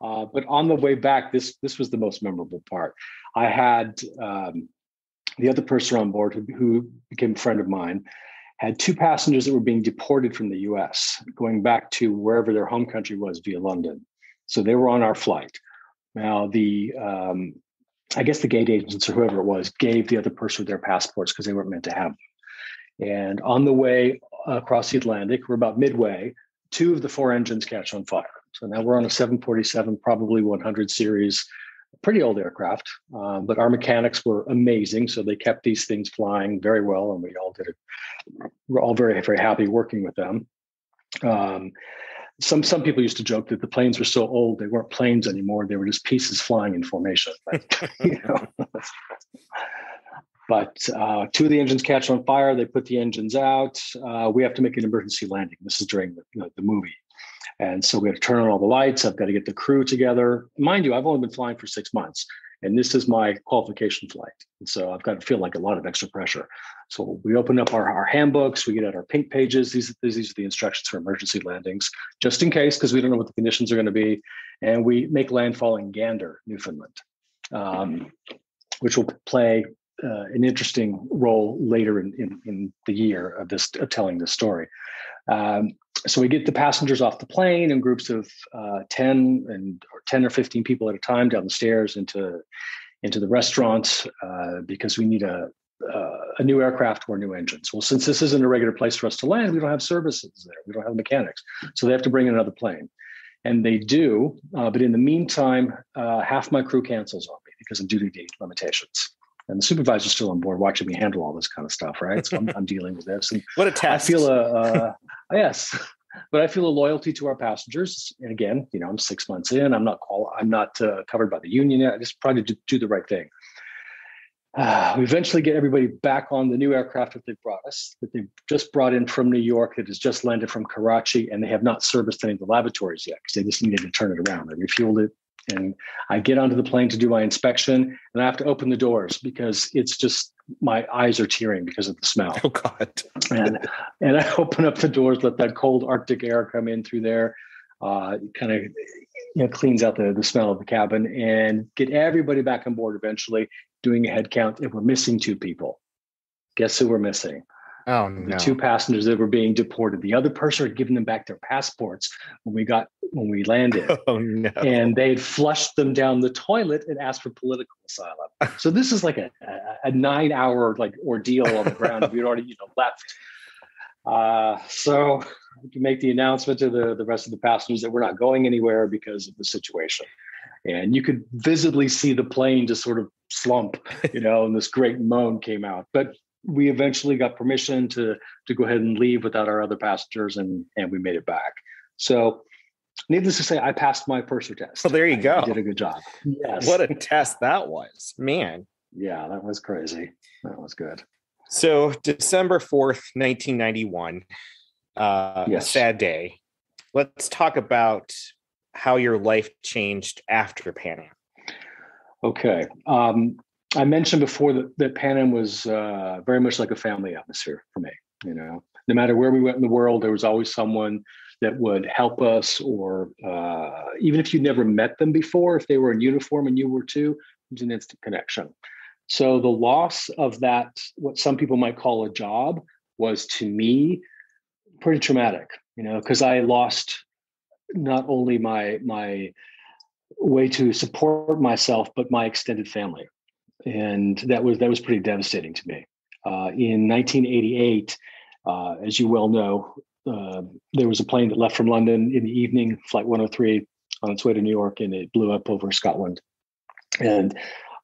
Uh, but on the way back, this this was the most memorable part. I had um, the other person on board who, who became a friend of mine. Had two passengers that were being deported from the U S, going back to wherever their home country was via London. So they were on our flight. Now, the um, I guess the gate agents or whoever it was gave the other person their passports because they weren't meant to have them. And on the way across the Atlantic, we're about midway, two of the four engines catch on fire. So now we're on a seven forty-seven, probably one hundred series, pretty old aircraft, uh, but our mechanics were amazing. So they kept these things flying very well. And we all did it. We're all very, very happy working with them. Um, Some some people used to joke that the planes were so old, they weren't planes anymore. They were just pieces flying in formation. But, you know. but uh, two of the engines catch on fire. They put the engines out. Uh, we have to make an emergency landing. This is during the, you know, the movie. And so we have to turn on all the lights. I've got to get the crew together. Mind you, I've only been flying for six months. And this is my qualification flight. And so I've got to feel like a lot of extra pressure. So we open up our, our handbooks. We get out our pink pages. These, these are the instructions for emergency landings, just in case, because we don't know what the conditions are going to be. And we make landfall in Gander, Newfoundland, um, which will play uh, an interesting role later in, in, in the year of this of telling this story. Um, So we get the passengers off the plane in groups of uh, ten and or ten or fifteen people at a time down the stairs into into the restaurant uh, because we need a uh, a new aircraft or new engines. Well, since this isn't a regular place for us to land, we don't have services there. We don't have mechanics, so they have to bring in another plane, and they do. Uh, but in the meantime, uh, half my crew cancels on me because of duty limitations. And the supervisor's still on board watching me handle all this kind of stuff, right? So I'm, I'm dealing with this. And what a task. I feel a, uh, yes, but I feel a loyalty to our passengers. And again, you know, I'm six months in. I'm not qual- I'm not uh, covered by the union yet. I just try to do, do the right thing. Uh, we eventually get everybody back on the new aircraft that they brought us, that they've just brought in from New York, that has just landed from Karachi, and they have not serviced any of the laboratories yet because they just needed to turn it around. They refueled it. And I get onto the plane to do my inspection, and I have to open the doors because it's just, my eyes are tearing because of the smell. Oh God! and and I open up the doors, let that cold Arctic air come in through there, uh, kind of, you know, cleans out the, the smell of the cabin, and get everybody back on board. Eventually, doing a head count, and we're missing two people. Guess who we're missing? Oh no! The two passengers that were being deported. The other person had given them back their passports when we got when we landed. Oh no! And they had flushed them down the toilet and asked for political asylum. So this is like a, a, a nine-hour like ordeal on the ground. We'd already, you know, left. Uh, so we can make the announcement to the the rest of the passengers that we're not going anywhere because of the situation. And you could visibly see the plane just sort of slump, you know, and this great moan came out, but. We eventually got permission to to go ahead and leave without our other passengers, and and we made it back. So, needless to say, I passed my purser test. Well, there you I, go. I did a good job. Yes. What a test that was, man. Yeah, that was crazy. That was good. So, December fourth, nineteen ninety-one. Uh, yes. Sad day. Let's talk about how your life changed after Pan Am. Okay. Um, I mentioned before that, that Pan Am was uh, very much like a family atmosphere for me. You know, no matter where we went in the world, there was always someone that would help us, or uh, even if you'd never met them before, if they were in uniform and you were too, it was an instant connection. So the loss of that, what some people might call a job, was to me pretty traumatic, you know, because I lost not only my my way to support myself, but my extended family. And that was that was pretty devastating to me. Uh, in nineteen eighty-eight, uh, as you well know, uh, there was a plane that left from London in the evening, Flight one oh three, on its way to New York, and it blew up over Scotland. And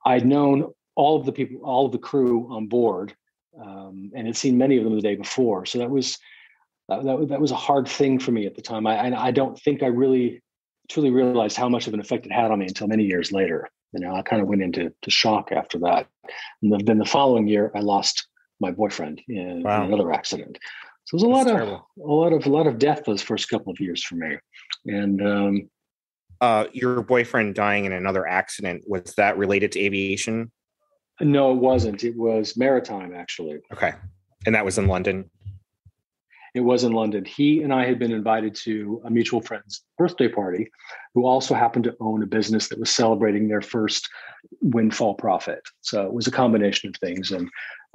I'd known all of the people, all of the crew on board, um, and had seen many of them the day before. So that was uh, that, that was a hard thing for me at the time. I, I I don't think I really truly realized how much of an effect it had on me until many years later. You know, I kind of went into to shock after that. And the, then the following year, I lost my boyfriend in, wow. in another accident. So it was a That's lot terrible. of a lot of a lot of death those first couple of years for me. And um, uh, your boyfriend dying in another accident, was that related to aviation? No, it wasn't. It was maritime, actually. Okay, and that was in London. It was in London. He and I had been invited to a mutual friend's birthday party, who also happened to own a business that was celebrating their first windfall profit. So it was a combination of things. And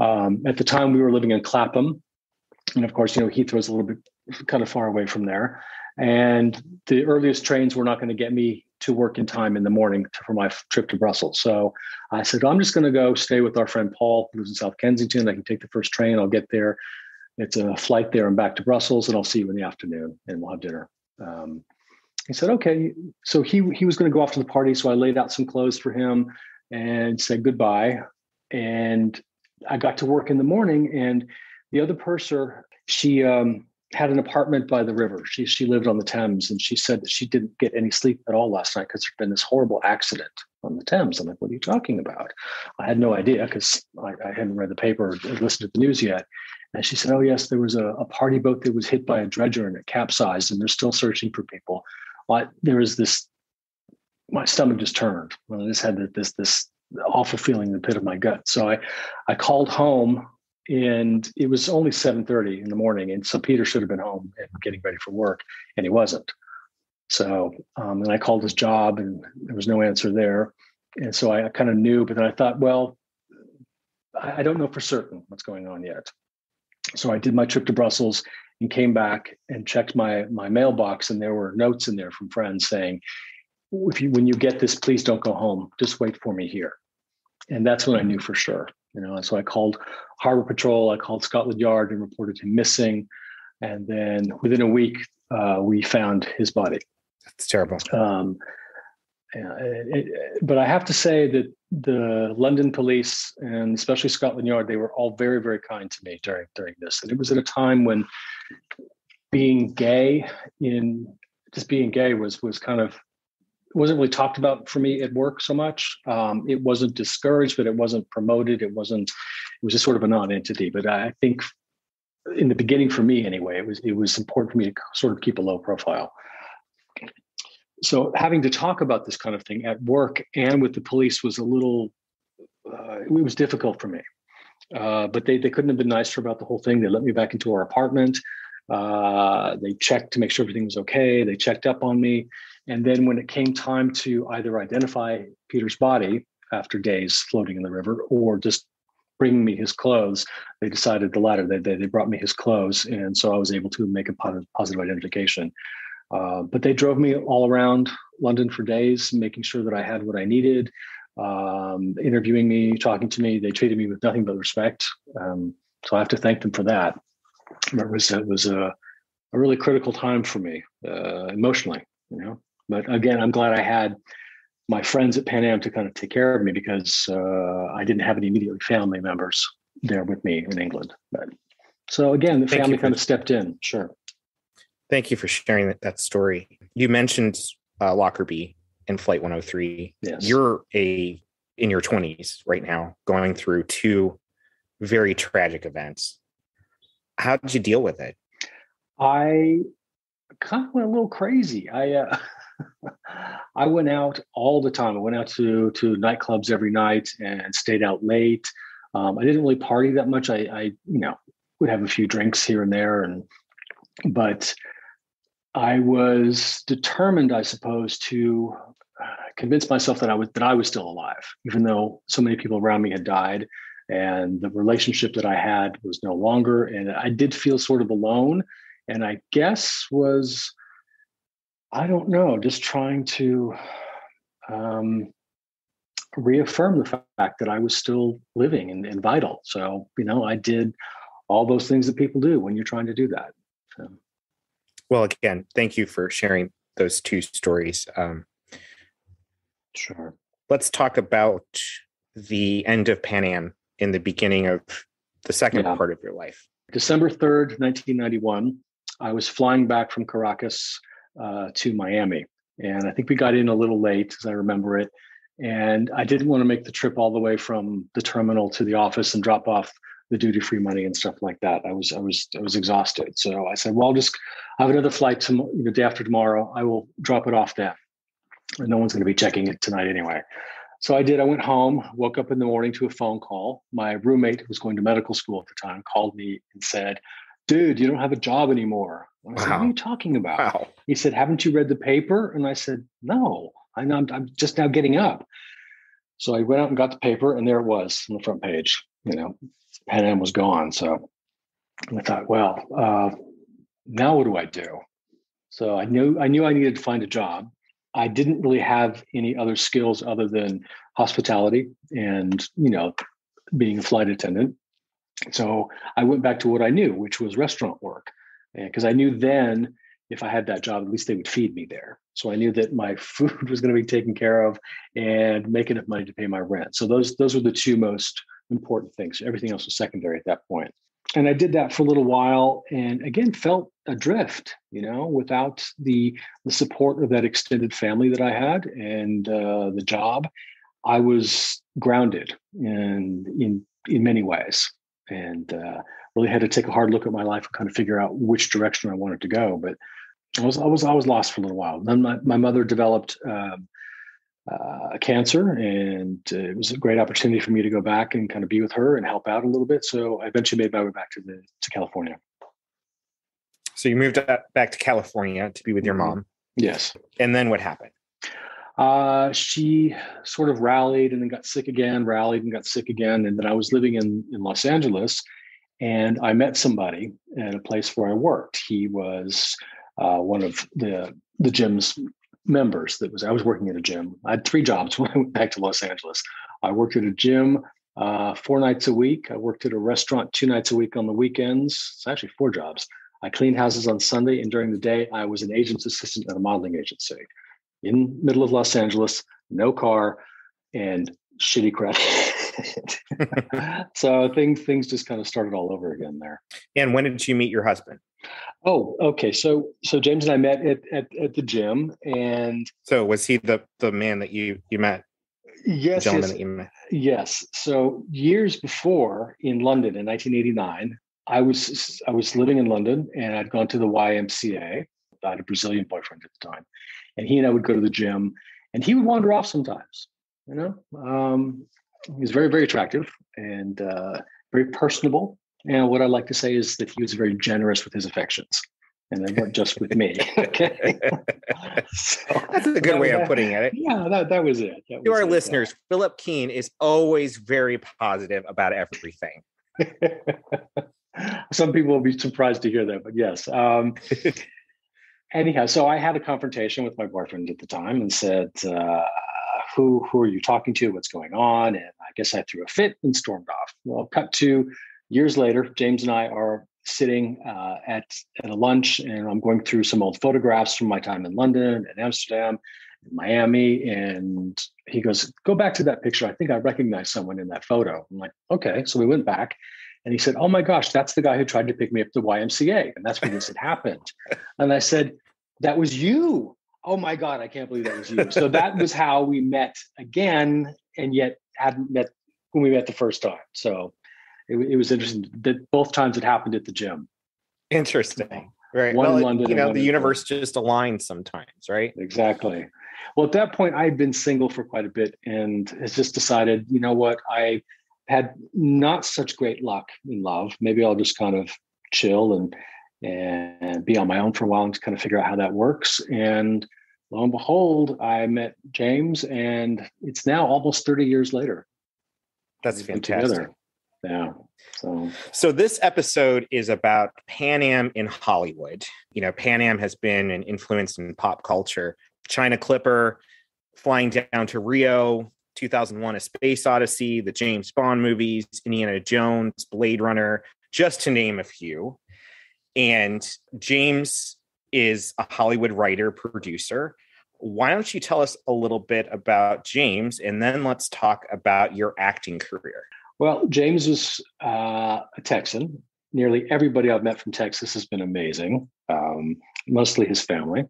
um, at the time, we were living in Clapham. And of course, you know, Heathrow's a little bit kind of far away from there. And the earliest trains were not going to get me to work in time in the morning for my trip to Brussels. So I said, I'm just going to go stay with our friend Paul, who lives in South Kensington. I can take the first train. I'll get there. It's a flight there and back to Brussels, and I'll see you in the afternoon, and we'll have dinner. Um, he said, okay. So he he was going to go off to the party. So I laid out some clothes for him and said goodbye. And I got to work in the morning. And the other purser, she um, had an apartment by the river. She she lived on the Thames. And she said that she didn't get any sleep at all last night because there'd been this horrible accident on the Thames. I'm like, what are you talking about? I had no idea because I, I hadn't read the paper or listened to the news yet. And she said, oh, yes, there was a, a party boat that was hit by a dredger and it capsized, and they're still searching for people. I, there was this, my stomach just turned. Well, I just had this this awful feeling in the pit of my gut. So I, I called home, and it was only seven thirty in the morning. And so Peter should have been home and getting ready for work, and he wasn't. So um, and I called his job, and there was no answer there. And so I, I kind of knew, but then I thought, well, I, I don't know for certain what's going on yet. So I did my trip to Brussels and came back and checked my my mailbox, and there were notes in there from friends saying, if you, when you get this, please don't go home. Just wait for me here. And that's when I knew for sure. You know, and so I called Harbor Patrol, I called Scotland Yard and reported him missing. And then within a week, uh, we found his body. That's terrible. Um, it, it, but I have to say that the London police and especially Scotland Yard, they were all very, very kind to me during during this. And it was at a time when being gay in just being gay was was kind of wasn't really talked about for me at work so much. Um, it wasn't discouraged, but it wasn't promoted. It wasn't. It was just sort of a non-entity. But I think in the beginning, for me anyway, it was it was important for me to sort of keep a low profile. So having to talk about this kind of thing at work and with the police was a little, uh, it was difficult for me, uh, but they, they couldn't have been nicer about the whole thing. They let me back into our apartment. Uh, they checked to make sure everything was okay. They checked up on me. And then when it came time to either identify Peter's body after days floating in the river or just bringing me his clothes, they decided the latter. They, they, they brought me his clothes. And so I was able to make a positive identification. Uh, but they drove me all around London for days, making sure that I had what I needed, um, interviewing me, talking to me. They treated me with nothing but respect. Um, so I have to thank them for that. It was, it was a, a really critical time for me uh, emotionally, you know. But again, I'm glad I had my friends at Pan Am to kind of take care of me because uh, I didn't have any immediate family members there with me in England. But, so again, the family kind of stepped in. Sure. Thank you for sharing that, that story. You mentioned uh, Lockerbie and Flight one oh three. Yes. You're a in your twenties right now, going through two very tragic events. How did you deal with it? I kind of went a little crazy. I uh, I went out all the time. I went out to to nightclubs every night and stayed out late. Um, I didn't really party that much. I, I you know would have a few drinks here and there, and but. I was determined, I suppose, to convince myself that I was that I was still alive, even though so many people around me had died, and the relationship that I had was no longer. And I did feel sort of alone, and I guess was, I don't know, just trying to um, reaffirm the fact that I was still living and, and vital. So, you know, I did all those things that people do when you're trying to do that. So. Well, again, thank you for sharing those two stories. Um, sure. Let's talk about the end of Pan Am in the beginning of the second yeah. part of your life. December third, nineteen ninety-one, I was flying back from Caracas uh, to Miami. And I think we got in a little late, as I remember it. And I didn't want to make the trip all the way from the terminal to the office and drop off the duty-free money and stuff like that. I was, I was, I was exhausted. So I said, well, I'll just, I have another flight to, the day after tomorrow. I will drop it off then. And no one's going to be checking it tonight anyway. So I did, I went home, woke up in the morning to a phone call. My roommate, who was going to medical school at the time, called me and said, dude, you don't have a job anymore. And I said, wow. What are you talking about? Wow. He said, haven't you read the paper? And I said, no, I'm, I'm just now getting up. So I went out and got the paper, and there it was on the front page, you know. Pan Am was gone. So I thought, well, uh, now what do I do? So I knew I knew I needed to find a job. I didn't really have any other skills other than hospitality and, you know, being a flight attendant. So I went back to what I knew, which was restaurant work. Because I knew then if I had that job, at least they would feed me there. So I knew that my food was going to be taken care of and make enough money to pay my rent. So those those were the two most important things. Everything else was secondary at that point. And I did that for a little while, and again, felt adrift, you know, without the, the support of that extended family that I had and uh, the job. I was grounded in, in, in many ways, and uh, really had to take a hard look at my life and kind of figure out which direction I wanted to go. But I was, I was, I was lost for a little while. Then my, my mother developed um, uh, cancer, and uh, it was a great opportunity for me to go back and kind of be with her and help out a little bit. So I eventually made my way back to the, to California. So you moved back to California to be with your mom. Yes. And then what happened? Uh, she sort of rallied and then got sick again, rallied and got sick again. And then I was living in, in Los Angeles, and I met somebody at a place where I worked. He was uh, one of the, the gym's members that was, I was working at a gym. I had three jobs when I went back to Los Angeles. I worked at a gym uh, four nights a week. I worked at a restaurant two nights a week on the weekends. It's actually four jobs. I cleaned houses on Sunday. And during the day, I was an agent's assistant at a modeling agency. In middle of Los Angeles, no car, and shitty credit. So things things just kind of started all over again there. And when did you meet your husband? Oh, okay. So so James and I met at at, at the gym, and so was he the the man that you you met? Yes, the gentleman yes, that you met. Yes. So years before in London in nineteen eighty-nine, I was I was living in London, and I'd gone to the Y M C A. I had a Brazilian boyfriend at the time, and he and I would go to the gym, and he would wander off sometimes, you know, um, he was very, very attractive and uh, very personable. And what I like to say is that he was very generous with his affections, and they weren't just with me. Okay. So, that's a good that, way of putting it. Yeah, that, that was it. That to was our it, listeners, that. Phillip Keene is always very positive about everything. Some people will be surprised to hear that, but yes. Um, Anyhow, so I had a confrontation with my boyfriend at the time and said, uh, who, who are you talking to? What's going on? And I guess I threw a fit and stormed off. Well, cut to years later, James and I are sitting uh, at, at a lunch, and I'm going through some old photographs from my time in London and Amsterdam and Miami. And he goes, go back to that picture. I think I recognize someone in that photo. I'm like, okay. So we went back. And he said, oh my gosh, that's the guy who tried to pick me up at the Y M C A. And that's when this had happened. And I said, that was you. Oh my God, I can't believe that was you. So that was how we met again, and yet hadn't met when we met the first time. So it, it was interesting that both times it happened at the gym. Interesting. Right. One well, in London, you know, the universe just aligns sometimes, right? Exactly. Well, at that point, I had been single for quite a bit and has just decided, you know what, I had not such great luck in love. Maybe I'll just kind of chill and and be on my own for a while and just kind of figure out how that works. And lo and behold, I met James, and it's now almost thirty years later. That's fantastic. Yeah. So. so this episode is about Pan Am in Hollywood. You know, Pan Am has been an influence in pop culture. China Clipper, Flying Down to Rio, two thousand one, A Space Odyssey, the James Bond movies, Indiana Jones, Blade Runner, just to name a few. And James is a Hollywood writer, producer. Why don't you tell us a little bit about James, and then let's talk about your acting career. Well, James is uh, a Texan. Nearly everybody I've met from Texas has been amazing, um, mostly his family.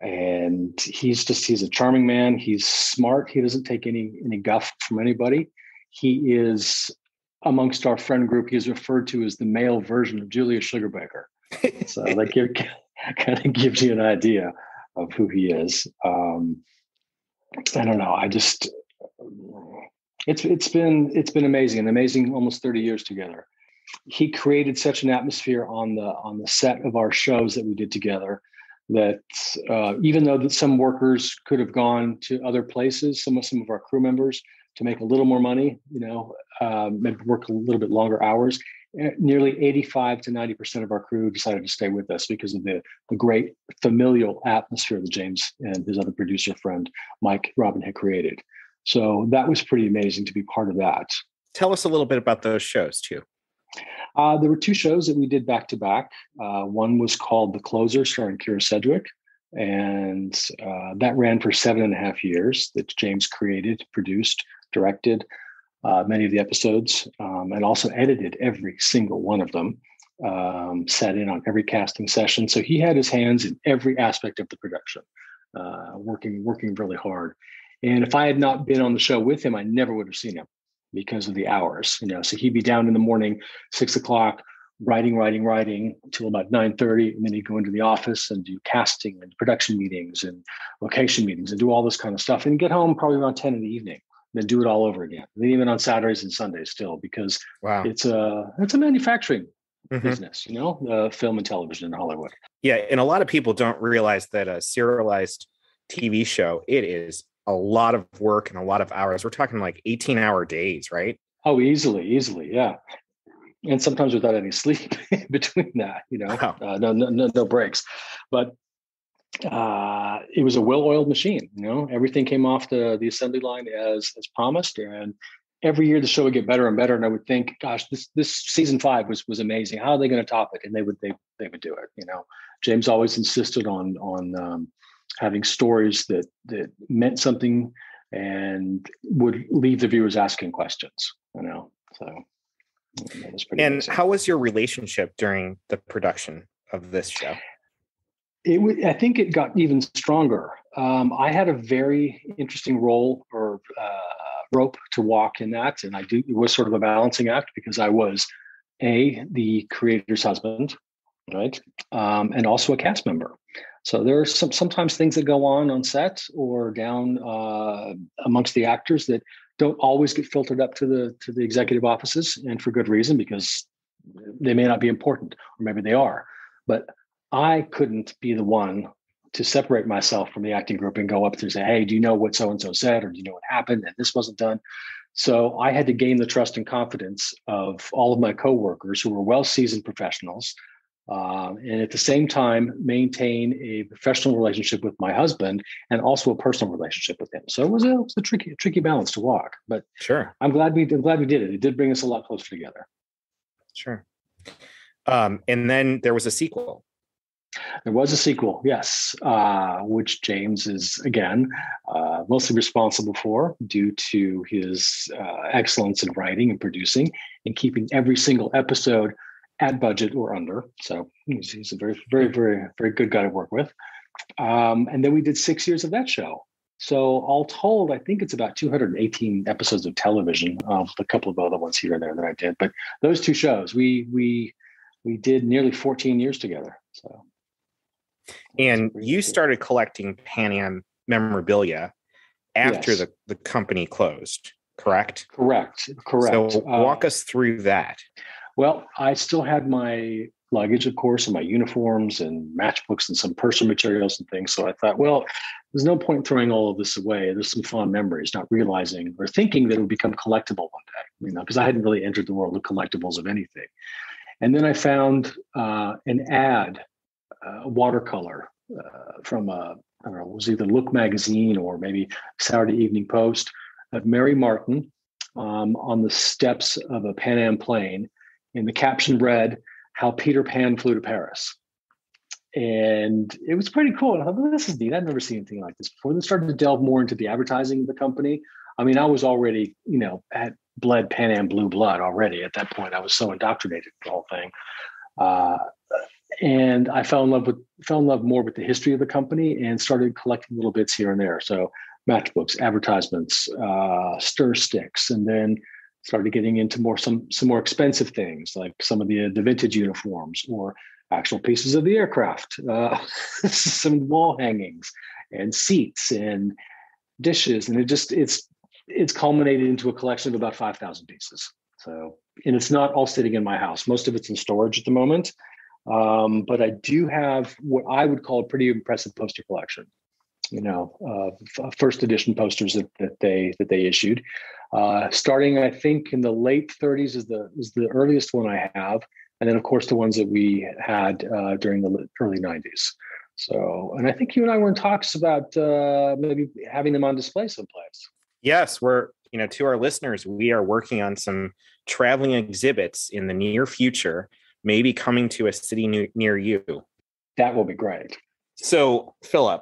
And he's just, he's a charming man. He's smart. He doesn't take any, any guff from anybody. He is, amongst our friend group, he's referred to as the male version of Julius Sugarbaker. So that give, kind of gives you an idea of who he is. Um, I don't know. I just, it's, it's been, it's been amazing, an amazing almost thirty years together. He created such an atmosphere on the, on the set of our shows that we did together, that uh, even though that some workers could have gone to other places, some of some of our crew members, to make a little more money, you know, uh, maybe work a little bit longer hours, nearly eighty-five to ninety percent of our crew decided to stay with us because of the, the great familial atmosphere that James and his other producer friend, Mike Robin, had created. So that was pretty amazing to be part of that. Tell us a little bit about those shows too. Uh, there were two shows that we did back to back. Uh, one was called The Closer, starring Kira Sedgwick. And uh, that ran for seven and a half years, that James created, produced, directed uh, many of the episodes, um, and also edited every single one of them, um, sat in on every casting session. So he had his hands in every aspect of the production, uh, working, working really hard. And if I had not been on the show with him, I never would have seen him because of the hours, you know. So he'd be down in the morning, six o'clock, writing, writing, writing till about nine thirty. And then he'd go into the office and do casting and production meetings and location meetings and do all this kind of stuff. And get home probably around ten in the evening, then do it all over again. And then even on Saturdays and Sundays still, because wow. it's a, it's a manufacturing mm-hmm. business, you know, uh, film and television in Hollywood. Yeah. And a lot of people don't realize that a serialized T V show, it is a lot of work and a lot of hours. We're talking like eighteen hour days, right? Oh, easily, easily. Yeah. And sometimes without any sleep between that, you know, wow. uh, no, no, no, no breaks, but uh, it was a well-oiled machine. You know, everything came off the, the assembly line as, as promised. And every year the show would get better and better. And I would think, gosh, this, this season five was, was amazing. How are they going to top it? And they would, they, they would do it. You know, James always insisted on, on, um, having stories that that meant something and would leave the viewers asking questions, you know. So that was pretty. And amazing. How was your relationship during the production of this show? It w- I think it got even stronger. Um, I had a very interesting role or uh, rope to walk in that, and I do it was sort of a balancing act because I was a the creator's husband, right, um, and also a cast member. So there are some sometimes things that go on on set or down uh, amongst the actors that don't always get filtered up to the to the executive offices, and for good reason, because they may not be important, or maybe they are. But I couldn't be the one to separate myself from the acting group and go up to say, hey, do you know what so-and-so said, or do you know what happened and this wasn't done? So I had to gain the trust and confidence of all of my coworkers who were well-seasoned professionals, Uh, and at the same time, maintain a professional relationship with my husband and also a personal relationship with him. So it was a, it was a tricky, tricky balance to walk. But sure, I'm glad we I'm glad we did it. It did bring us a lot closer together. Sure. Um, and then there was a sequel. There was a sequel, yes, uh, which James is again uh, mostly responsible for, due to his uh, excellence in writing and producing and keeping every single episode at budget or under. So he's, he's a very, very, very, very good guy to work with. Um, and then we did six years of that show. So all told, I think it's about two hundred eighteen episodes of television, uh, with a couple of other ones here and there that I did. But those two shows, we we we did nearly fourteen years together. So, and you started collecting Pan Am memorabilia after yes. the, the company closed, correct? Correct, correct. So walk uh, us through that. Well, I still had my luggage, of course, and my uniforms and matchbooks and some personal materials and things. So I thought, well, there's no point in throwing all of this away. There's some fond memories, not realizing or thinking that it would become collectible one day, you know, because I hadn't really entered the world of collectibles of anything. And then I found uh, an ad, uh, watercolor uh, from a, I don't know, it was either Look magazine or maybe Saturday Evening Post, of Mary Martin um, on the steps of a Pan Am plane. And the caption read, "How Peter Pan Flew to Paris." And it was pretty cool. And I thought, well, this is neat. I've never seen anything like this before. Then started to delve more into the advertising of the company. I mean, I was already, you know, had bled Pan Am blue blood already at that point. I was so indoctrinated with the whole thing. Uh, and I fell in love with, fell in love more with the history of the company and started collecting little bits here and there. So matchbooks, advertisements, uh, stir sticks, and then started getting into more some some more expensive things, like some of the the vintage uniforms or actual pieces of the aircraft, uh, some wall hangings and seats and dishes, and it just it's it's culminated into a collection of about five thousand pieces. So, and it's not all sitting in my house; most of it's in storage at the moment. Um, but I do have what I would call a pretty impressive poster collection. You know, uh, first edition posters that, that they that they issued, uh, starting I think in the late thirties is the is the earliest one I have, and then of course the ones that we had uh, during the early nineties. So, and I think you and I were in talks about uh, maybe having them on display someplace. Yes, we're you know to our listeners, we are working on some traveling exhibits in the near future, maybe coming to a city near you. That will be great. So, Phillip,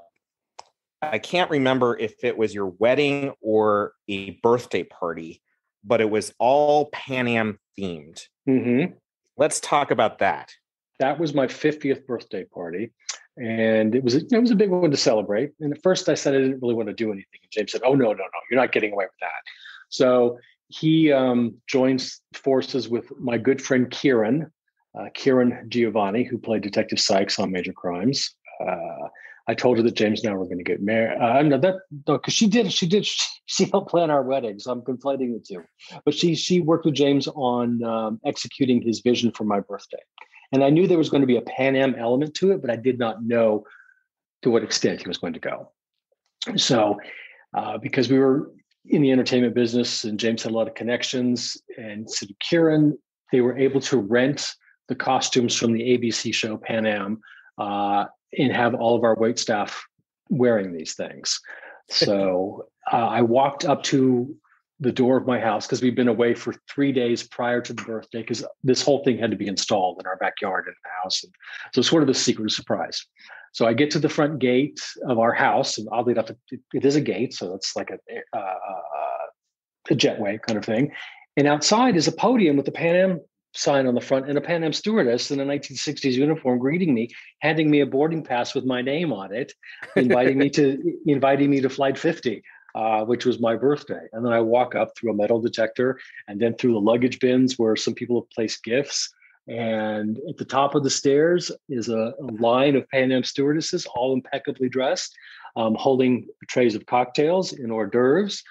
I can't remember if it was your wedding or a birthday party, but it was all Pan Am themed. Mm-hmm. Let's talk about that. That was my fiftieth birthday party, and it was it was a big one to celebrate. And at first I said I didn't really want to do anything. And James said, oh, no, no, no, you're not getting away with that. So he um, joins forces with my good friend Kieran, uh, Kieran Giovanni, who played Detective Sykes on Major Crimes. Uh, I told her that James and I were going to get married. Uh, no, that no, because she did, she did, she, she helped plan our wedding. So I'm conflating the two. But she she worked with James on um, executing his vision for my birthday, and I knew there was going to be a Pan Am element to it, but I did not know to what extent he was going to go. So, uh, because we were in the entertainment business, and James had a lot of connections, and so Kieran, they were able to rent the costumes from the A B C show Pan Am. Uh, and have all of our wait staff wearing these things. So uh, I walked up to the door of my house because we'd been away for three days prior to the birthday because this whole thing had to be installed in our backyard in the house. And so it's sort of a secret surprise. So I get to the front gate of our house, and oddly enough, it, it is a gate. So it's like a, uh, a jetway kind of thing. And outside is a podium with the Pan Am sign on the front and a Pan Am stewardess in a nineteen sixties uniform greeting me, handing me a boarding pass with my name on it, inviting me to inviting me to Flight fifty, uh, which was my birthday. And then I walk up through a metal detector and then through the luggage bins where some people have placed gifts. And at the top of the stairs is a, a line of Pan Am stewardesses, all impeccably dressed, um, holding trays of cocktails and hors d'oeuvres.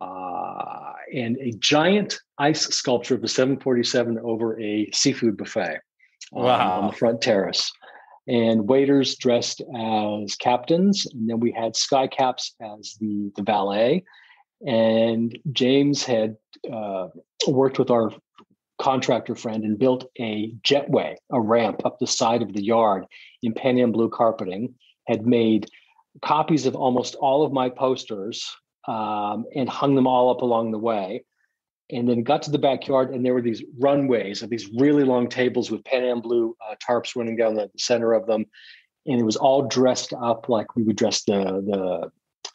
Uh, and a giant ice sculpture of a seven forty-seven over a seafood buffet um, wow. on the front terrace, and waiters dressed as captains. And then we had sky caps as the, the valet, and James had uh, worked with our contractor friend and built a jetway, a ramp up the side of the yard in Pan Am blue carpeting, had made copies of almost all of my posters Um, and hung them all up along the way, and then got to the backyard, and there were these runways of these really long tables with Pan Am blue uh, tarps running down the center of them, and it was all dressed up like we would dress the the,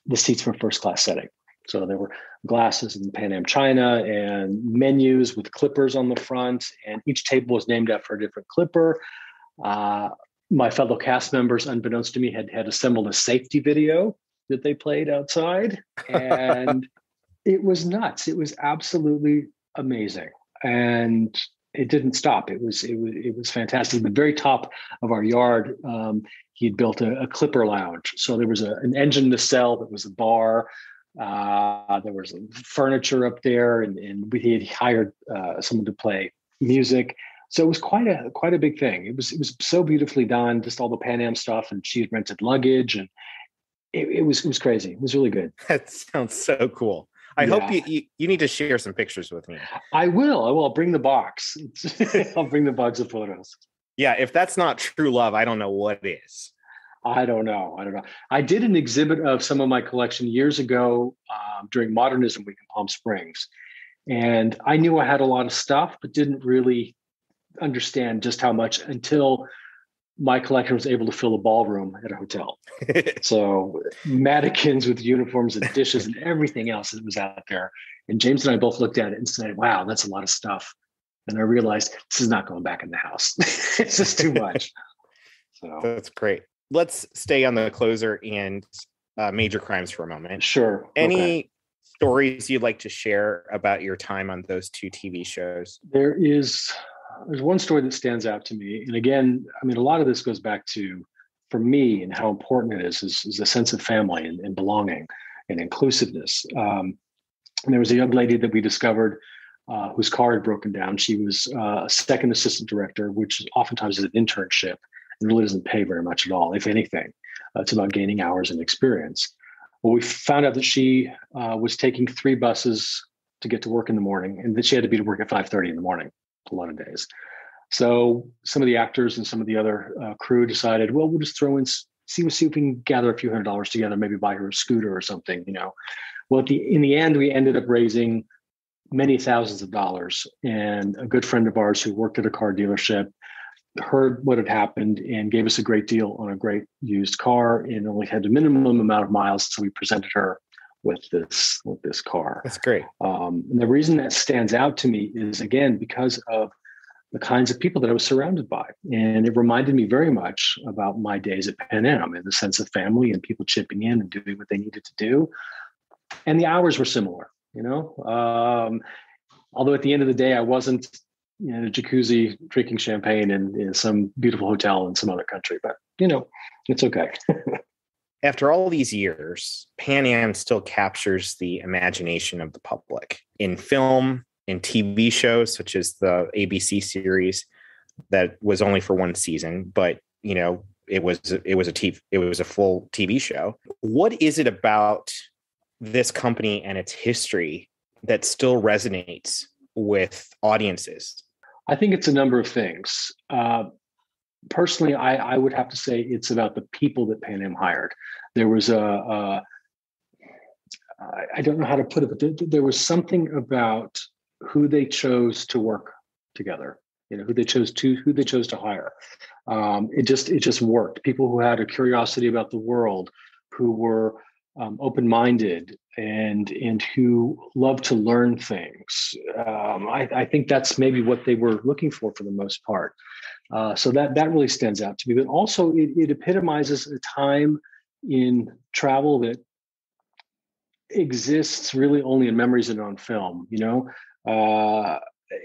the seats for first class setting. So there were glasses and Pan Am china and menus with clippers on the front, and each table was named after a different clipper. Uh, my fellow cast members, unbeknownst to me, had had assembled a safety video that they played outside, and it was nuts. It was absolutely amazing, and it didn't stop. It was it was it was fantastic. At the very top of our yard, um, he'd built a, a clipper lounge. So there was a, an engine nacelle that was a bar. Uh, there was furniture up there, and, and we had hired uh, someone to play music. So it was quite a quite a big thing. It was it was so beautifully done, just all the Pan Am stuff, and she had rented luggage and. It, it was it was crazy. It was really good. That sounds so cool. I yeah. hope you, you you need to share some pictures with me. I will. I will. I'll bring the box. I'll bring the box of photos. Yeah, if that's not true love, I don't know what is. I don't know. I don't know. I did an exhibit of some of my collection years ago um, during Modernism Week in Palm Springs, and I knew I had a lot of stuff, but didn't really understand just how much until my collection was able to fill a ballroom at a hotel. So mannequins with uniforms and dishes and everything else that was out there. And James and I both looked at it and said, wow, that's a lot of stuff. And I realized this is not going back in the house. It's just too much. So that's great. Let's stay on the closer and uh, Major Crimes for a moment. Sure. Any okay. stories you'd like to share about your time on those two T V shows? There is... There's one story that stands out to me. And again, I mean, a lot of this goes back to, for me, and how important it is, is, is a sense of family and, and belonging and inclusiveness. Um, and there was a young lady that we discovered uh, whose car had broken down. She was uh, a second assistant director, which oftentimes is an internship and really doesn't pay very much at all, if anything. Uh, it's about gaining hours and experience. Well, we found out that she uh, was taking three buses to get to work in the morning, and that she had to be to work at five thirty in the morning. A lot of days. So some of the actors and some of the other uh, crew decided, well, we'll just throw in, see, see if we can gather a few hundred dollars together, maybe buy her a scooter or something, you know. Well, at the, in the end, we ended up raising many thousands of dollars. And a good friend of ours who worked at a car dealership heard what had happened and gave us a great deal on a great used car and only had the minimum amount of miles. So we presented her with this, with this car. That's great. Um, and the reason that stands out to me is, again, because of the kinds of people that I was surrounded by. And it reminded me very much about my days at Pan Am and the sense of family and people chipping in and doing what they needed to do. And the hours were similar, you know, um, although at the end of the day, I wasn't in a jacuzzi drinking champagne in, in some beautiful hotel in some other country, but you know, it's okay. After all these years, Pan Am still captures the imagination of the public in film, in T V shows such as the A B C series that was only for one season, but you know, it was it was a T V, it was a full T V show. What is it about this company and its history that still resonates with audiences? I think it's a number of things. Uh, personally, I, I would have to say it's about the people that Pan Am hired. There was a, a I don't know how to put it, but there was something about who they chose to work together, you know, who they chose to, who they chose to hire. Um, it just, it just worked. People who had a curiosity about the world, who were um, open-minded and, and who loved to learn things. Um, I, I think that's maybe what they were looking for for the most part. Uh, so that, that really stands out to me, but also it, it epitomizes a time in travel that exists really only in memories and on film, you know. Uh,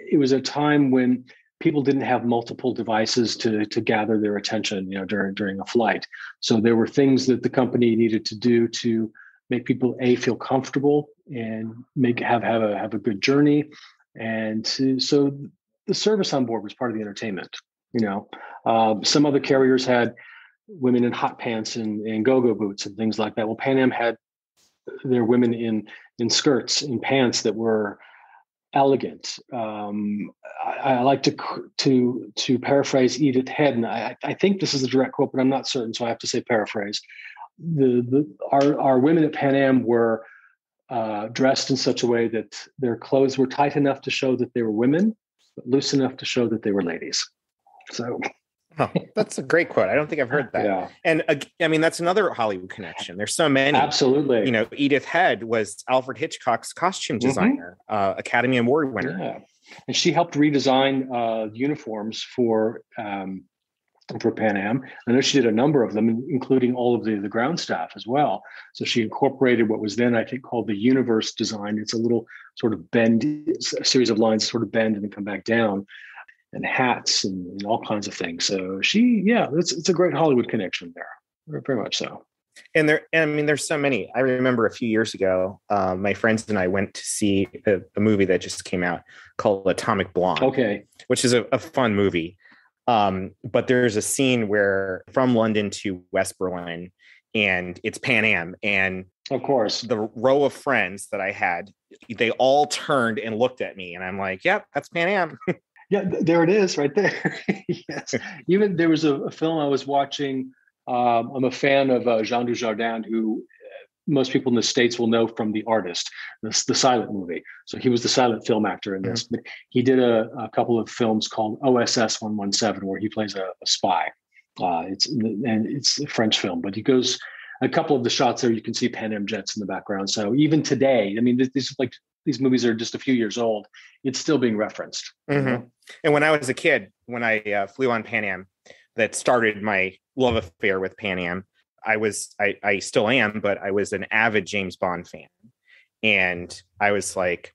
it was a time when people didn't have multiple devices to to gather their attention, you know, during during a flight. So there were things that the company needed to do to make people a feel comfortable and make have have a have a good journey. And to, so the service on board was part of the entertainment. You know, uh, some other carriers had women in hot pants and, and go-go boots and things like that. Well, Pan Am had their women in in skirts and pants that were elegant. Um, I, I like to to to paraphrase Edith Head, and I, I think this is a direct quote, but I'm not certain, so I have to say paraphrase. The, the our our women at Pan Am were uh, dressed in such a way that their clothes were tight enough to show that they were women, but loose enough to show that they were ladies. So, oh, that's a great quote. I don't think I've heard that. Yeah. And uh, I mean, that's another Hollywood connection. There's so many. Absolutely. You know, Edith Head was Alfred Hitchcock's costume designer, mm-hmm. uh, Academy Award winner. Yeah. And she helped redesign uh, uniforms for um, for Pan Am. I know she did a number of them, including all of the, the ground staff as well. So she incorporated what was then, I think, called the universe design. It's a little sort of bend, a series of lines sort of bend and then come back down. And hats and, and all kinds of things. So she, yeah, it's it's a great Hollywood connection there, very, very much so. And there, and I mean, there's so many. I remember a few years ago, uh, my friends and I went to see a, a movie that just came out called Atomic Blonde. Okay, which is a, a fun movie. Um, but there's a scene where from London to West Berlin, and it's Pan Am, and of course, the row of friends that I had, they all turned and looked at me, and I'm like, "Yep, that's Pan Am." Yeah, there it is right there. Yes. Even there was a, a film I was watching. Um, I'm a fan of uh, Jean Dujardin, who most people in the States will know from The Artist, the, the silent movie. So he was the silent film actor in this. Mm-hmm. But he did a, a couple of films called O S S one one seven, where he plays a, a spy. Uh, it's and it's a French film, but he goes, a couple of the shots there, you can see Pan Am jets in the background. So even today, I mean, these like these movies are just a few years old. It's still being referenced. Mm-hmm. And when I was a kid, when I uh, flew on Pan Am, that started my love affair with Pan Am. I was, I, I still am, but I was an avid James Bond fan, and I was like,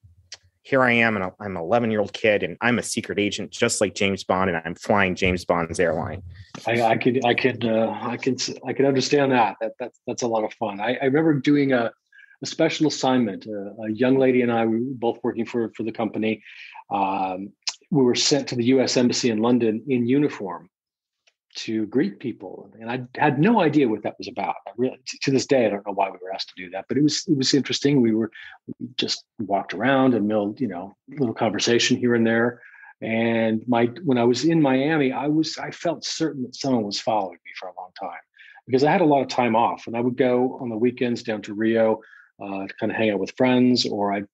here I am, and I'm an eleven-year-old kid, and I'm a secret agent, just like James Bond, and I'm flying James Bond's airline. I, I could, I could, uh, I could, I could understand that. That that's that's a lot of fun. I, I remember doing a, a special assignment. A, a young lady and I, we were both working for for the company. Um, we were sent to the U S Embassy in London in uniform to greet people, and I had no idea what that was about. I really, to this day, I don't know why we were asked to do that, but it was it was interesting. We were we just walked around and milled, you know, little conversation here and there. And my when I was in Miami, I was I felt certain that someone was following me for a long time because I had a lot of time off, and I would go on the weekends down to Rio uh, to kind of hang out with friends, or I'd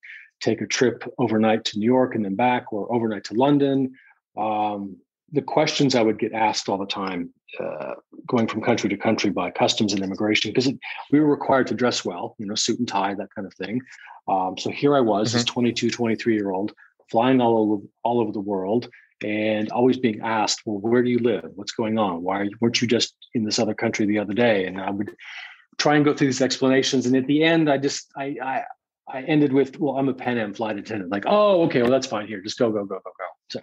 take a trip overnight to New York and then back, or overnight to London. Um, the questions I would get asked all the time, uh, going from country to country by customs and immigration, because we were required to dress well, you know, suit and tie, that kind of thing. Um, so here I was, mm-hmm. this twenty-two, twenty-three year old, flying all over, all over the world, and always being asked, well, where do you live? What's going on? Why are you, weren't you just in this other country the other day? And I would try and go through these explanations. And at the end, I just, I, I, I ended with, well, I'm a Pan Am flight attendant. Like, oh, okay, well, that's fine here. Just go, go, go, go, go. So.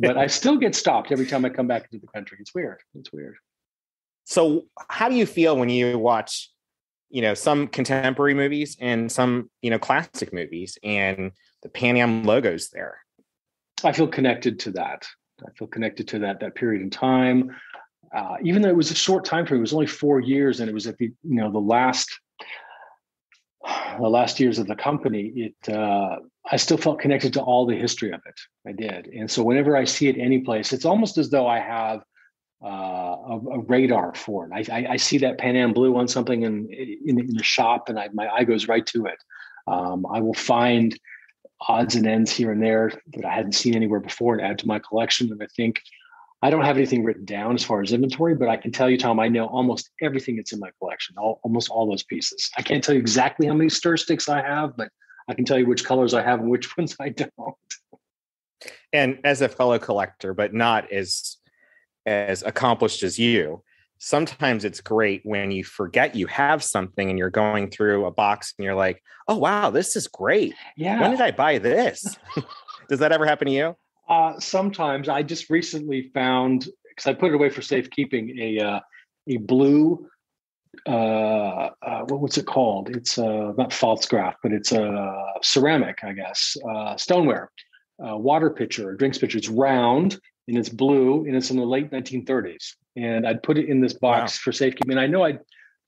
But I still get stopped every time I come back into the country. It's weird. It's weird. So how do you feel when you watch, you know, some contemporary movies and some, you know, classic movies and the Pan Am logos there? I feel connected to that. I feel connected to that, that period in time. Uh, even though it was a short time frame, it was only four years. And it was at the, you know, the last, the last years of the company, it, uh, I still felt connected to all the history of it. I did. And so whenever I see it any place, it's almost as though I have uh, a, a radar for it. I, I, I see that Pan Am blue on something in, in, in the shop, and I, my eye goes right to it. Um, I will find odds and ends here and there that I hadn't seen anywhere before and add to my collection. And I think I don't have anything written down as far as inventory, but I can tell you, Tom, I know almost everything that's in my collection, all, almost all those pieces. I can't tell you exactly how many stir sticks I have, but I can tell you which colors I have and which ones I don't. And as a fellow collector, but not as as accomplished as you, sometimes it's great when you forget you have something and you're going through a box and you're like, oh, wow, this is great. Yeah. When did I buy this? Does that ever happen to you? Uh, sometimes. I just recently found, because I put it away for safekeeping, a uh, a blue Uh, uh, what, what's it called? It's uh, not false graph, but it's a uh, ceramic, I guess, uh, stoneware, uh, water pitcher, or drinks pitcher. It's round and it's blue and it's in the late nineteen thirties. And I'd put it in this box wow. for safekeeping. And I know I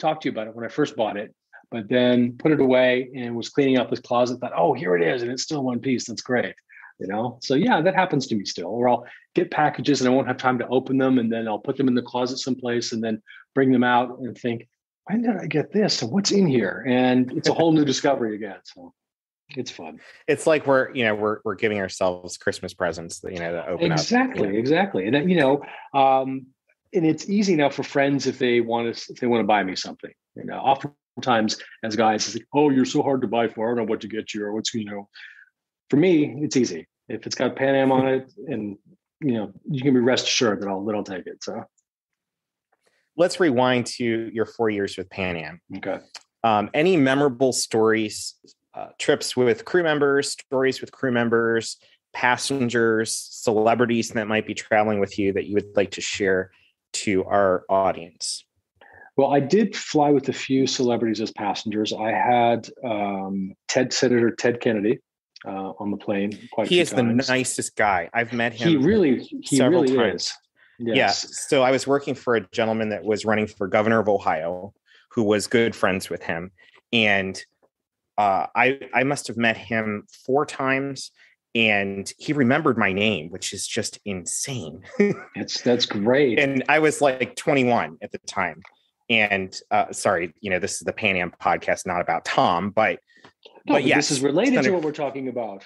talked to you about it when I first bought it, but then put it away and was cleaning up this closet. Thought, oh, here it is, and it's still one piece. That's great, you know. So yeah, that happens to me still. Or I'll get packages and I won't have time to open them, and then I'll put them in the closet someplace, and then bring them out and think, when did I get this? And what's in here? And it's a whole new discovery again. So it's fun. It's like we're, you know, we're we're giving ourselves Christmas presents, you know, to open exactly, up. You know. Exactly. And, you know, um, and it's easy now for friends if they want to, if they want to buy me something. You know, oftentimes as guys, it's like, oh, you're so hard to buy for. I don't know what to get you or what's, you know. For me, it's easy. If it's got Pan Am on it, and, you know, you can be rest assured that I'll, that I'll take it. So. Let's rewind to your four years with Pan Am. Okay. Um, any memorable stories, uh, trips with crew members, stories with crew members, passengers, celebrities that might be traveling with you that you would like to share to our audience? Well, I did fly with a few celebrities as passengers. I had um, Ted Senator Ted Kennedy uh, on the plane. Quite he a few is times. The nicest guy. I've met him. He really, he several really times. Is. Yes. Yeah. So I was working for a gentleman that was running for governor of Ohio, who was good friends with him. And uh, I, I must have met him four times, and he remembered my name, which is just insane. That's, that's great. And I was like twenty-one at the time. And uh, sorry, you know, this is the Pan Am podcast, not about Tom, but no, but, but yes, this is related Senator, to what we're talking about.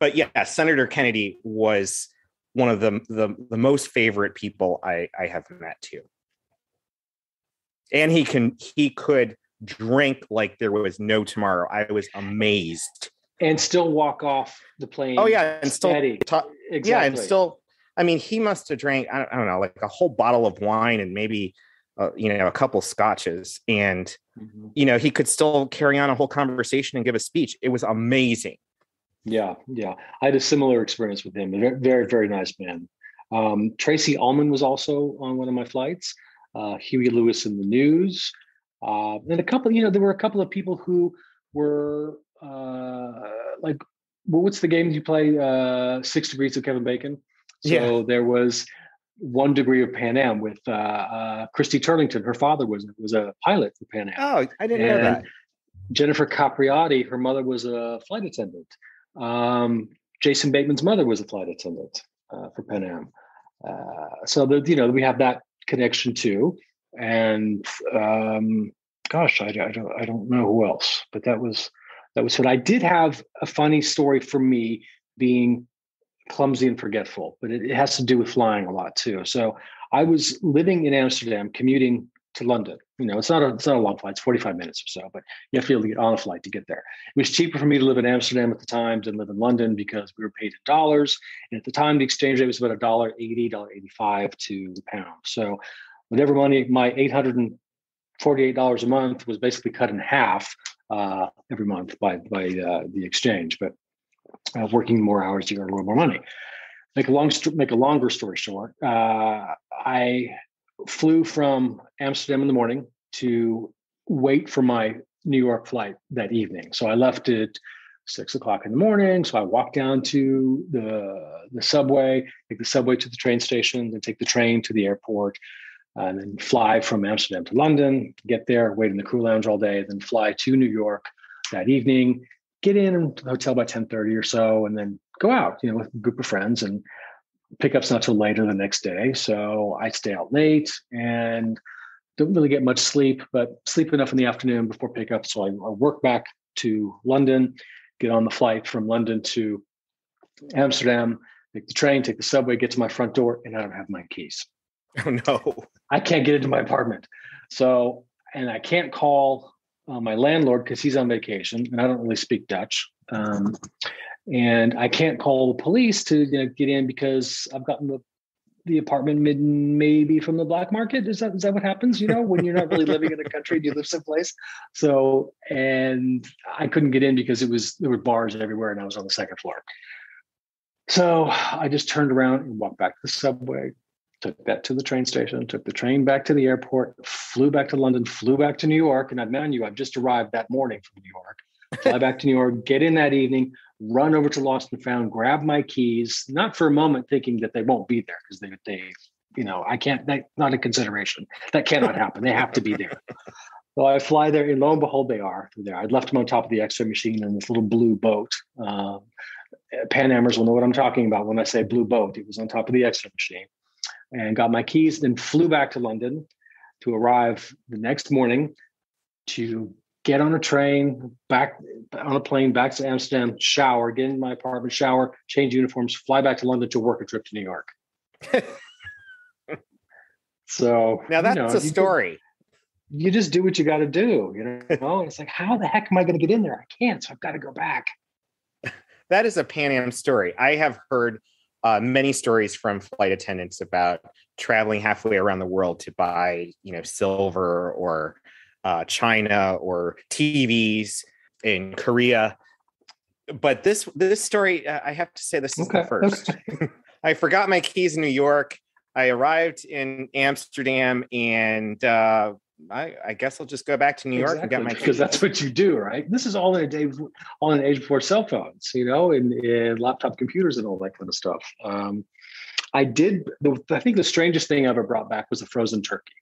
But yeah, Senator Kennedy was one of the, the, the most favorite people I, I have met too. And he can, he could drink like there was no tomorrow. I was amazed. And still walk off the plane. Oh yeah. And still, ta- exactly. yeah, and still, I mean, he must've drank, I don't, I don't know, like a whole bottle of wine and maybe, uh, you know, a couple scotches, and, mm-hmm. you know, he could still carry on a whole conversation and give a speech. It was amazing. Yeah, yeah. I had a similar experience with him. A very, very nice man. Um, Tracy Ullman was also on one of my flights. Uh, Huey Lewis in the news. Uh, and a couple, you know, there were a couple of people who were uh, like, well, what's the game you play? Uh, Six Degrees of Kevin Bacon. So yeah. There was One Degree of Pan Am with uh, uh, Christy Turlington. Her father was, was a pilot for Pan Am. Oh, I didn't and know that. Jennifer Capriati, her mother was a flight attendant. Um, Jason Bateman's mother was a flight attendant uh, for Pan Am. Uh, so, the, you know, we have that connection too. And um, gosh, I, I, don't, I don't know who else, but that was that was what I did have a funny story for me being clumsy and forgetful, but it, it has to do with flying a lot too. So I was living in Amsterdam, commuting to London. You know, it's not a, it's not a long flight, it's forty-five minutes or so, but you have to be able to get on a flight to get there. It was cheaper for me to live in Amsterdam at the time than live in London because we were paid in dollars. And at the time, the exchange rate was about one dollar eighty, one dollar eighty-five to the pound. So whatever money, my eight hundred forty-eight dollars a month was basically cut in half uh, every month by, by uh, the exchange, but uh, working more hours, you earn a little more money. Make a long, make a longer story short, uh, I flew from Amsterdam in the morning to wait for my New York flight that evening. So I left at six o'clock in the morning. So I walked down to the, the subway, take the subway to the train station, then take the train to the airport, uh, and then fly from Amsterdam to London, get there, wait in the crew lounge all day, then fly to New York that evening, get in the hotel by ten thirty or so, and then go out, you know, with a group of friends, and pickup's not till later the next day. So I stay out late and don't really get much sleep, but sleep enough in the afternoon before pickup. So I, I work back to London, get on the flight from London to Amsterdam, take the train, take the subway, get to my front door, and I don't have my keys. Oh no. I can't get into my apartment. So, and I can't call uh, my landlord because he's on vacation and I don't really speak Dutch. Um, And I can't call the police to, you know, get in because I've gotten the, the apartment mid, maybe from the black market. Is that is that what happens, you know, when you're not really living in a country and you live someplace? So, and I couldn't get in because it was, there were bars everywhere and I was on the second floor. So I just turned around and walked back to the subway, took that to the train station, took the train back to the airport, flew back to London, flew back to New York. And I mind you, I've just arrived that morning from New York. Fly back to New York, get in that evening, run over to Lost and Found, grab my keys, not for a moment thinking that they won't be there because they, they, you know, I can't, that's not a consideration. That cannot happen. They have to be there. So I fly there and lo and behold, they are there. I'd left them on top of the X-ray machine in this little blue boat. Uh, Pan Amers will know what I'm talking about when I say blue boat. It was on top of the X-ray machine, and got my keys, then flew back to London to arrive the next morning to get on a train, back on a plane, back to Amsterdam, shower, get in my apartment, shower, change uniforms, fly back to London to work a trip to New York. So now that's, you know, a story. You, you just do what you got to do, you know. It's like, how the heck am I going to get in there? I can't, so I've got to go back. That is a Pan Am story. I have heard uh, many stories from flight attendants about traveling halfway around the world to buy, you know, silver or Uh, China or T Vs in Korea, but this this story, uh, I have to say, this is okay, the first. Okay. I forgot my keys in New York. I arrived in Amsterdam, and uh, I, I guess I'll just go back to New York exactly, and get my keys, because that's what you do, right? This is all in a day, all in an age before cell phones, you know, and, and laptop computers and all that kind of stuff. Um, I did. The, I think the strangest thing I ever brought back was a frozen turkey.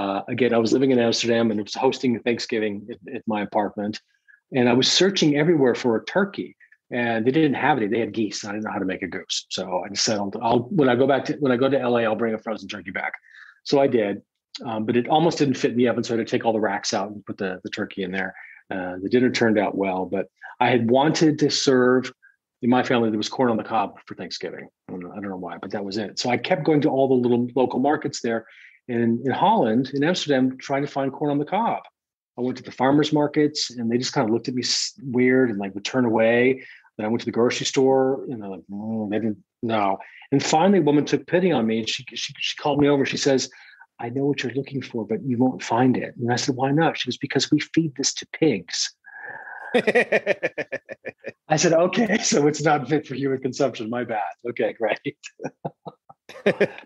Uh, again, I was living in Amsterdam and was hosting Thanksgiving at, at my apartment, and I was searching everywhere for a turkey, and they didn't have any. They had geese. And I didn't know how to make a goose, so I just said, I'll, I'll when I go back to when I go to L A, I'll bring a frozen turkey back. So I did, um, but it almost didn't fit me up, and so I had to take all the racks out and put the the turkey in there. Uh, the dinner turned out well, but I had wanted to serve. In my family, there was corn on the cob for Thanksgiving. I don't know, I don't know why, but that was it. So I kept going to all the little local markets there. And in Holland, in Amsterdam, trying to find corn on the cob. I went to the farmers markets and they just kind of looked at me weird and like would turn away. Then I went to the grocery store and they're like, mm, they didn't know. And finally, a woman took pity on me and she, she she called me over. She says, I know what you're looking for, but you won't find it. And I said, why not? She goes, because we feed this to pigs. I said, okay, so it's not fit for human consumption. My bad. Okay, great.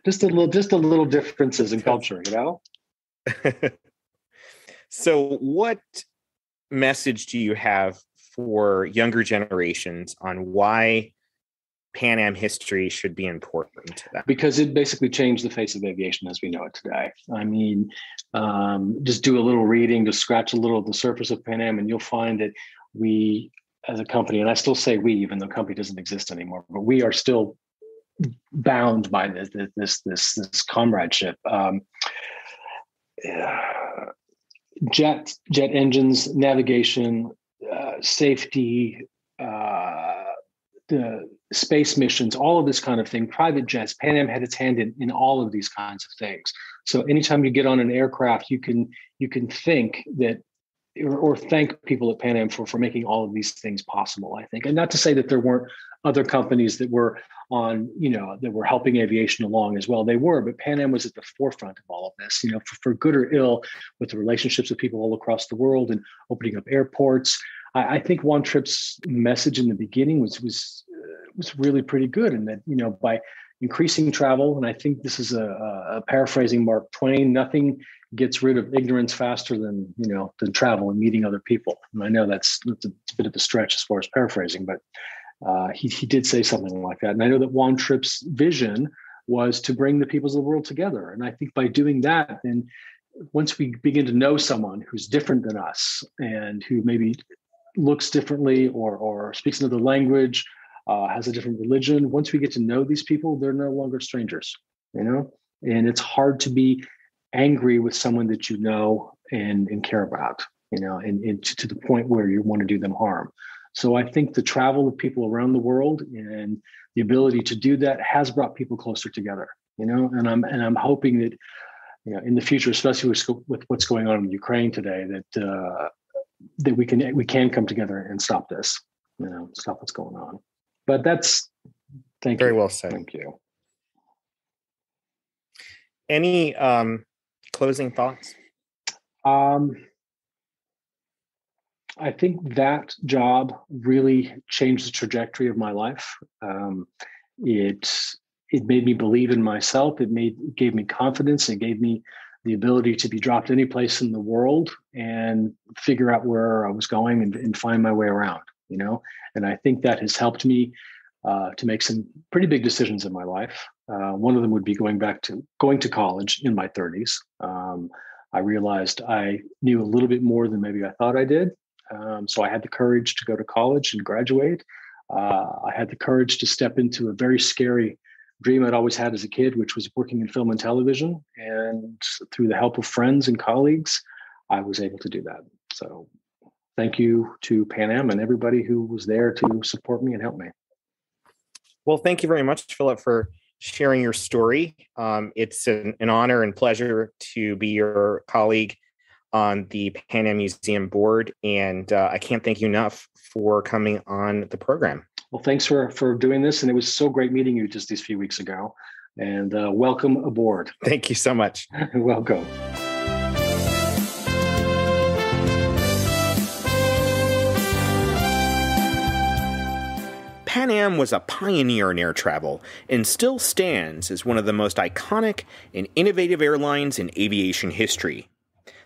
just a little, just a little differences in culture, you know. So, what message do you have for younger generations on why Pan Am history should be important to them? Because it basically changed the face of aviation as we know it today. I mean, um, just do a little reading, just scratch a little of the surface of Pan Am, and you'll find that we, as a company, and I still say we, even though company doesn't exist anymore, but we are still bound by this this this this comradeship. Um, uh, jet jet engines, navigation, uh, safety, uh, the space missions, all of this kind of thing, private jets. Pan Am had its hand in, in all of these kinds of things. So anytime you get on an aircraft, you can you can think that, or, or thank people at Pan Am for, for making all of these things possible, I think. And not to say that there weren't other companies that were on, you know, that were helping aviation along as well. They were, but Pan Am was at the forefront of all of this, you know, for, for good or ill, with the relationships of people all across the world and opening up airports. I, I think Juan Trippe's message in the beginning was was uh, was really pretty good, and that, you know, by increasing travel, and I think this is a, a paraphrasing Mark Twain, nothing gets rid of ignorance faster than, you know, than travel and meeting other people. And I know that's, that's a, a bit of a stretch as far as paraphrasing, but uh, he he did say something like that. And I know that Juan Trippe's vision was to bring the peoples of the world together. And I think by doing that, then once we begin to know someone who's different than us and who maybe looks differently or or speaks another language, Uh, has a different religion. Once we get to know these people, they're no longer strangers, you know? And it's hard to be angry with someone that you know and, and care about, you know, and, and to, to the point where you want to do them harm. So I think the travel of people around the world and the ability to do that has brought people closer together, you know? And I'm and I'm hoping that, you know, in the future, especially with, with what's going on in Ukraine today, that uh, that we can we can come together and stop this, you know, stop what's going on. But that's, thank you. Very well said. Thank you. Any um, closing thoughts? Um, I think that job really changed the trajectory of my life. Um, it it made me believe in myself. It made it gave me confidence. It gave me the ability to be dropped any place in the world and figure out where I was going and, and find my way around. You know, and I think that has helped me uh, to make some pretty big decisions in my life. Uh, one of them would be going back to going to college in my thirties. Um, I realized I knew a little bit more than maybe I thought I did. Um, so I had the courage to go to college and graduate. Uh, I had the courage to step into a very scary dream I'd always had as a kid, which was working in film and television. And through the help of friends and colleagues, I was able to do that. So thank you to Pan Am and everybody who was there to support me and help me. Well, thank you very much, Phillip, for sharing your story. Um, it's an, an honor and pleasure to be your colleague on the Pan Am Museum board. And uh, I can't thank you enough for coming on the program. Well, thanks for, for doing this. And it was so great meeting you just these few weeks ago. And uh, welcome aboard. Thank you so much. Welcome. Pan Am was a pioneer in air travel and still stands as one of the most iconic and innovative airlines in aviation history.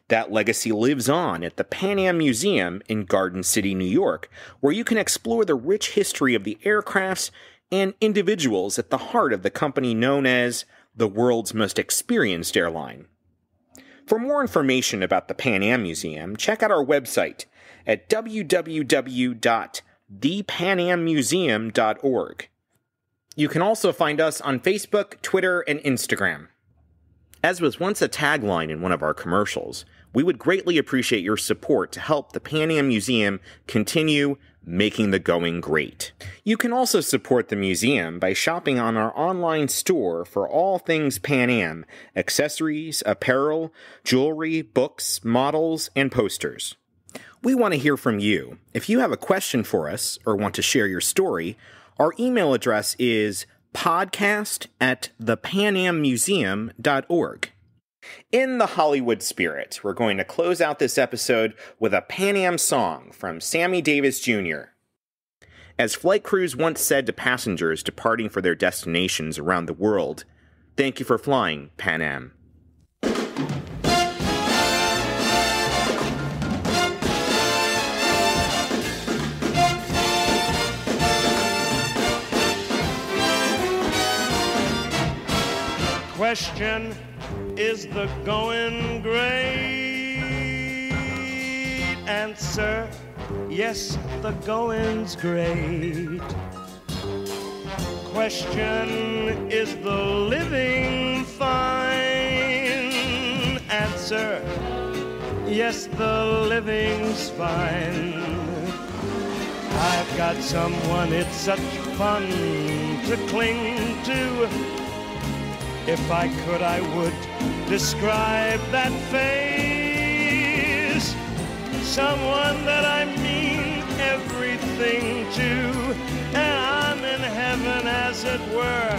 That legacy lives on at the Pan Am Museum in Garden City, New York, where you can explore the rich history of the aircrafts and individuals at the heart of the company known as the world's most experienced airline. For more information about the Pan Am Museum, check out our website at w w w dot pan am museum dot org. the pan am museum dot org. You can also find us on Facebook, Twitter, and Instagram. As was once a tagline in one of our commercials, we would greatly appreciate your support to help the Pan Am Museum continue making the going great. You can also support the museum by shopping on our online store for all things Pan Am, accessories, apparel, jewelry, books, models, and posters. We want to hear from you. If you have a question for us or want to share your story, our email address is podcast at the pan am museum dot org. In the Hollywood spirit, we're going to close out this episode with a Pan Am song from Sammy Davis Junior As flight crews once said to passengers departing for their destinations around the world, "Thank you for flying, Pan Am." Question, is the going great? Answer, yes, the going's great. Question, is the living fine? Answer, yes, the living's fine. I've got someone, it's such fun to cling to. If I could, I would describe that face. Someone that I mean everything to. And I'm in heaven, as it were,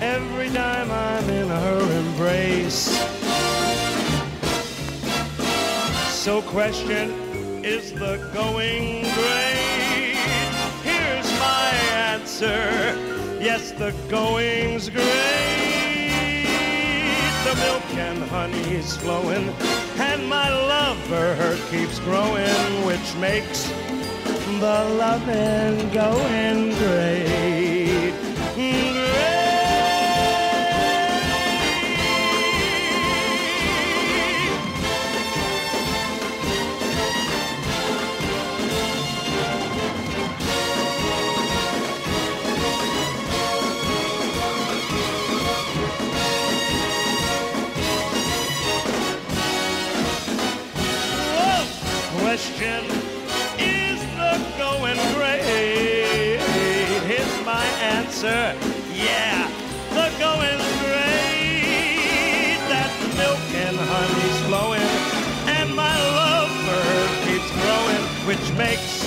every time I'm in her embrace. So question, is the going great? Here's my answer. Yes, the going's great. The milk and honey's flowing, and my love for her keeps growing, which makes the loving going great. Great. Question, is the going great? Here's my answer, yeah, the going great. That milk and honey's flowing, and my love for her keeps growing, which makes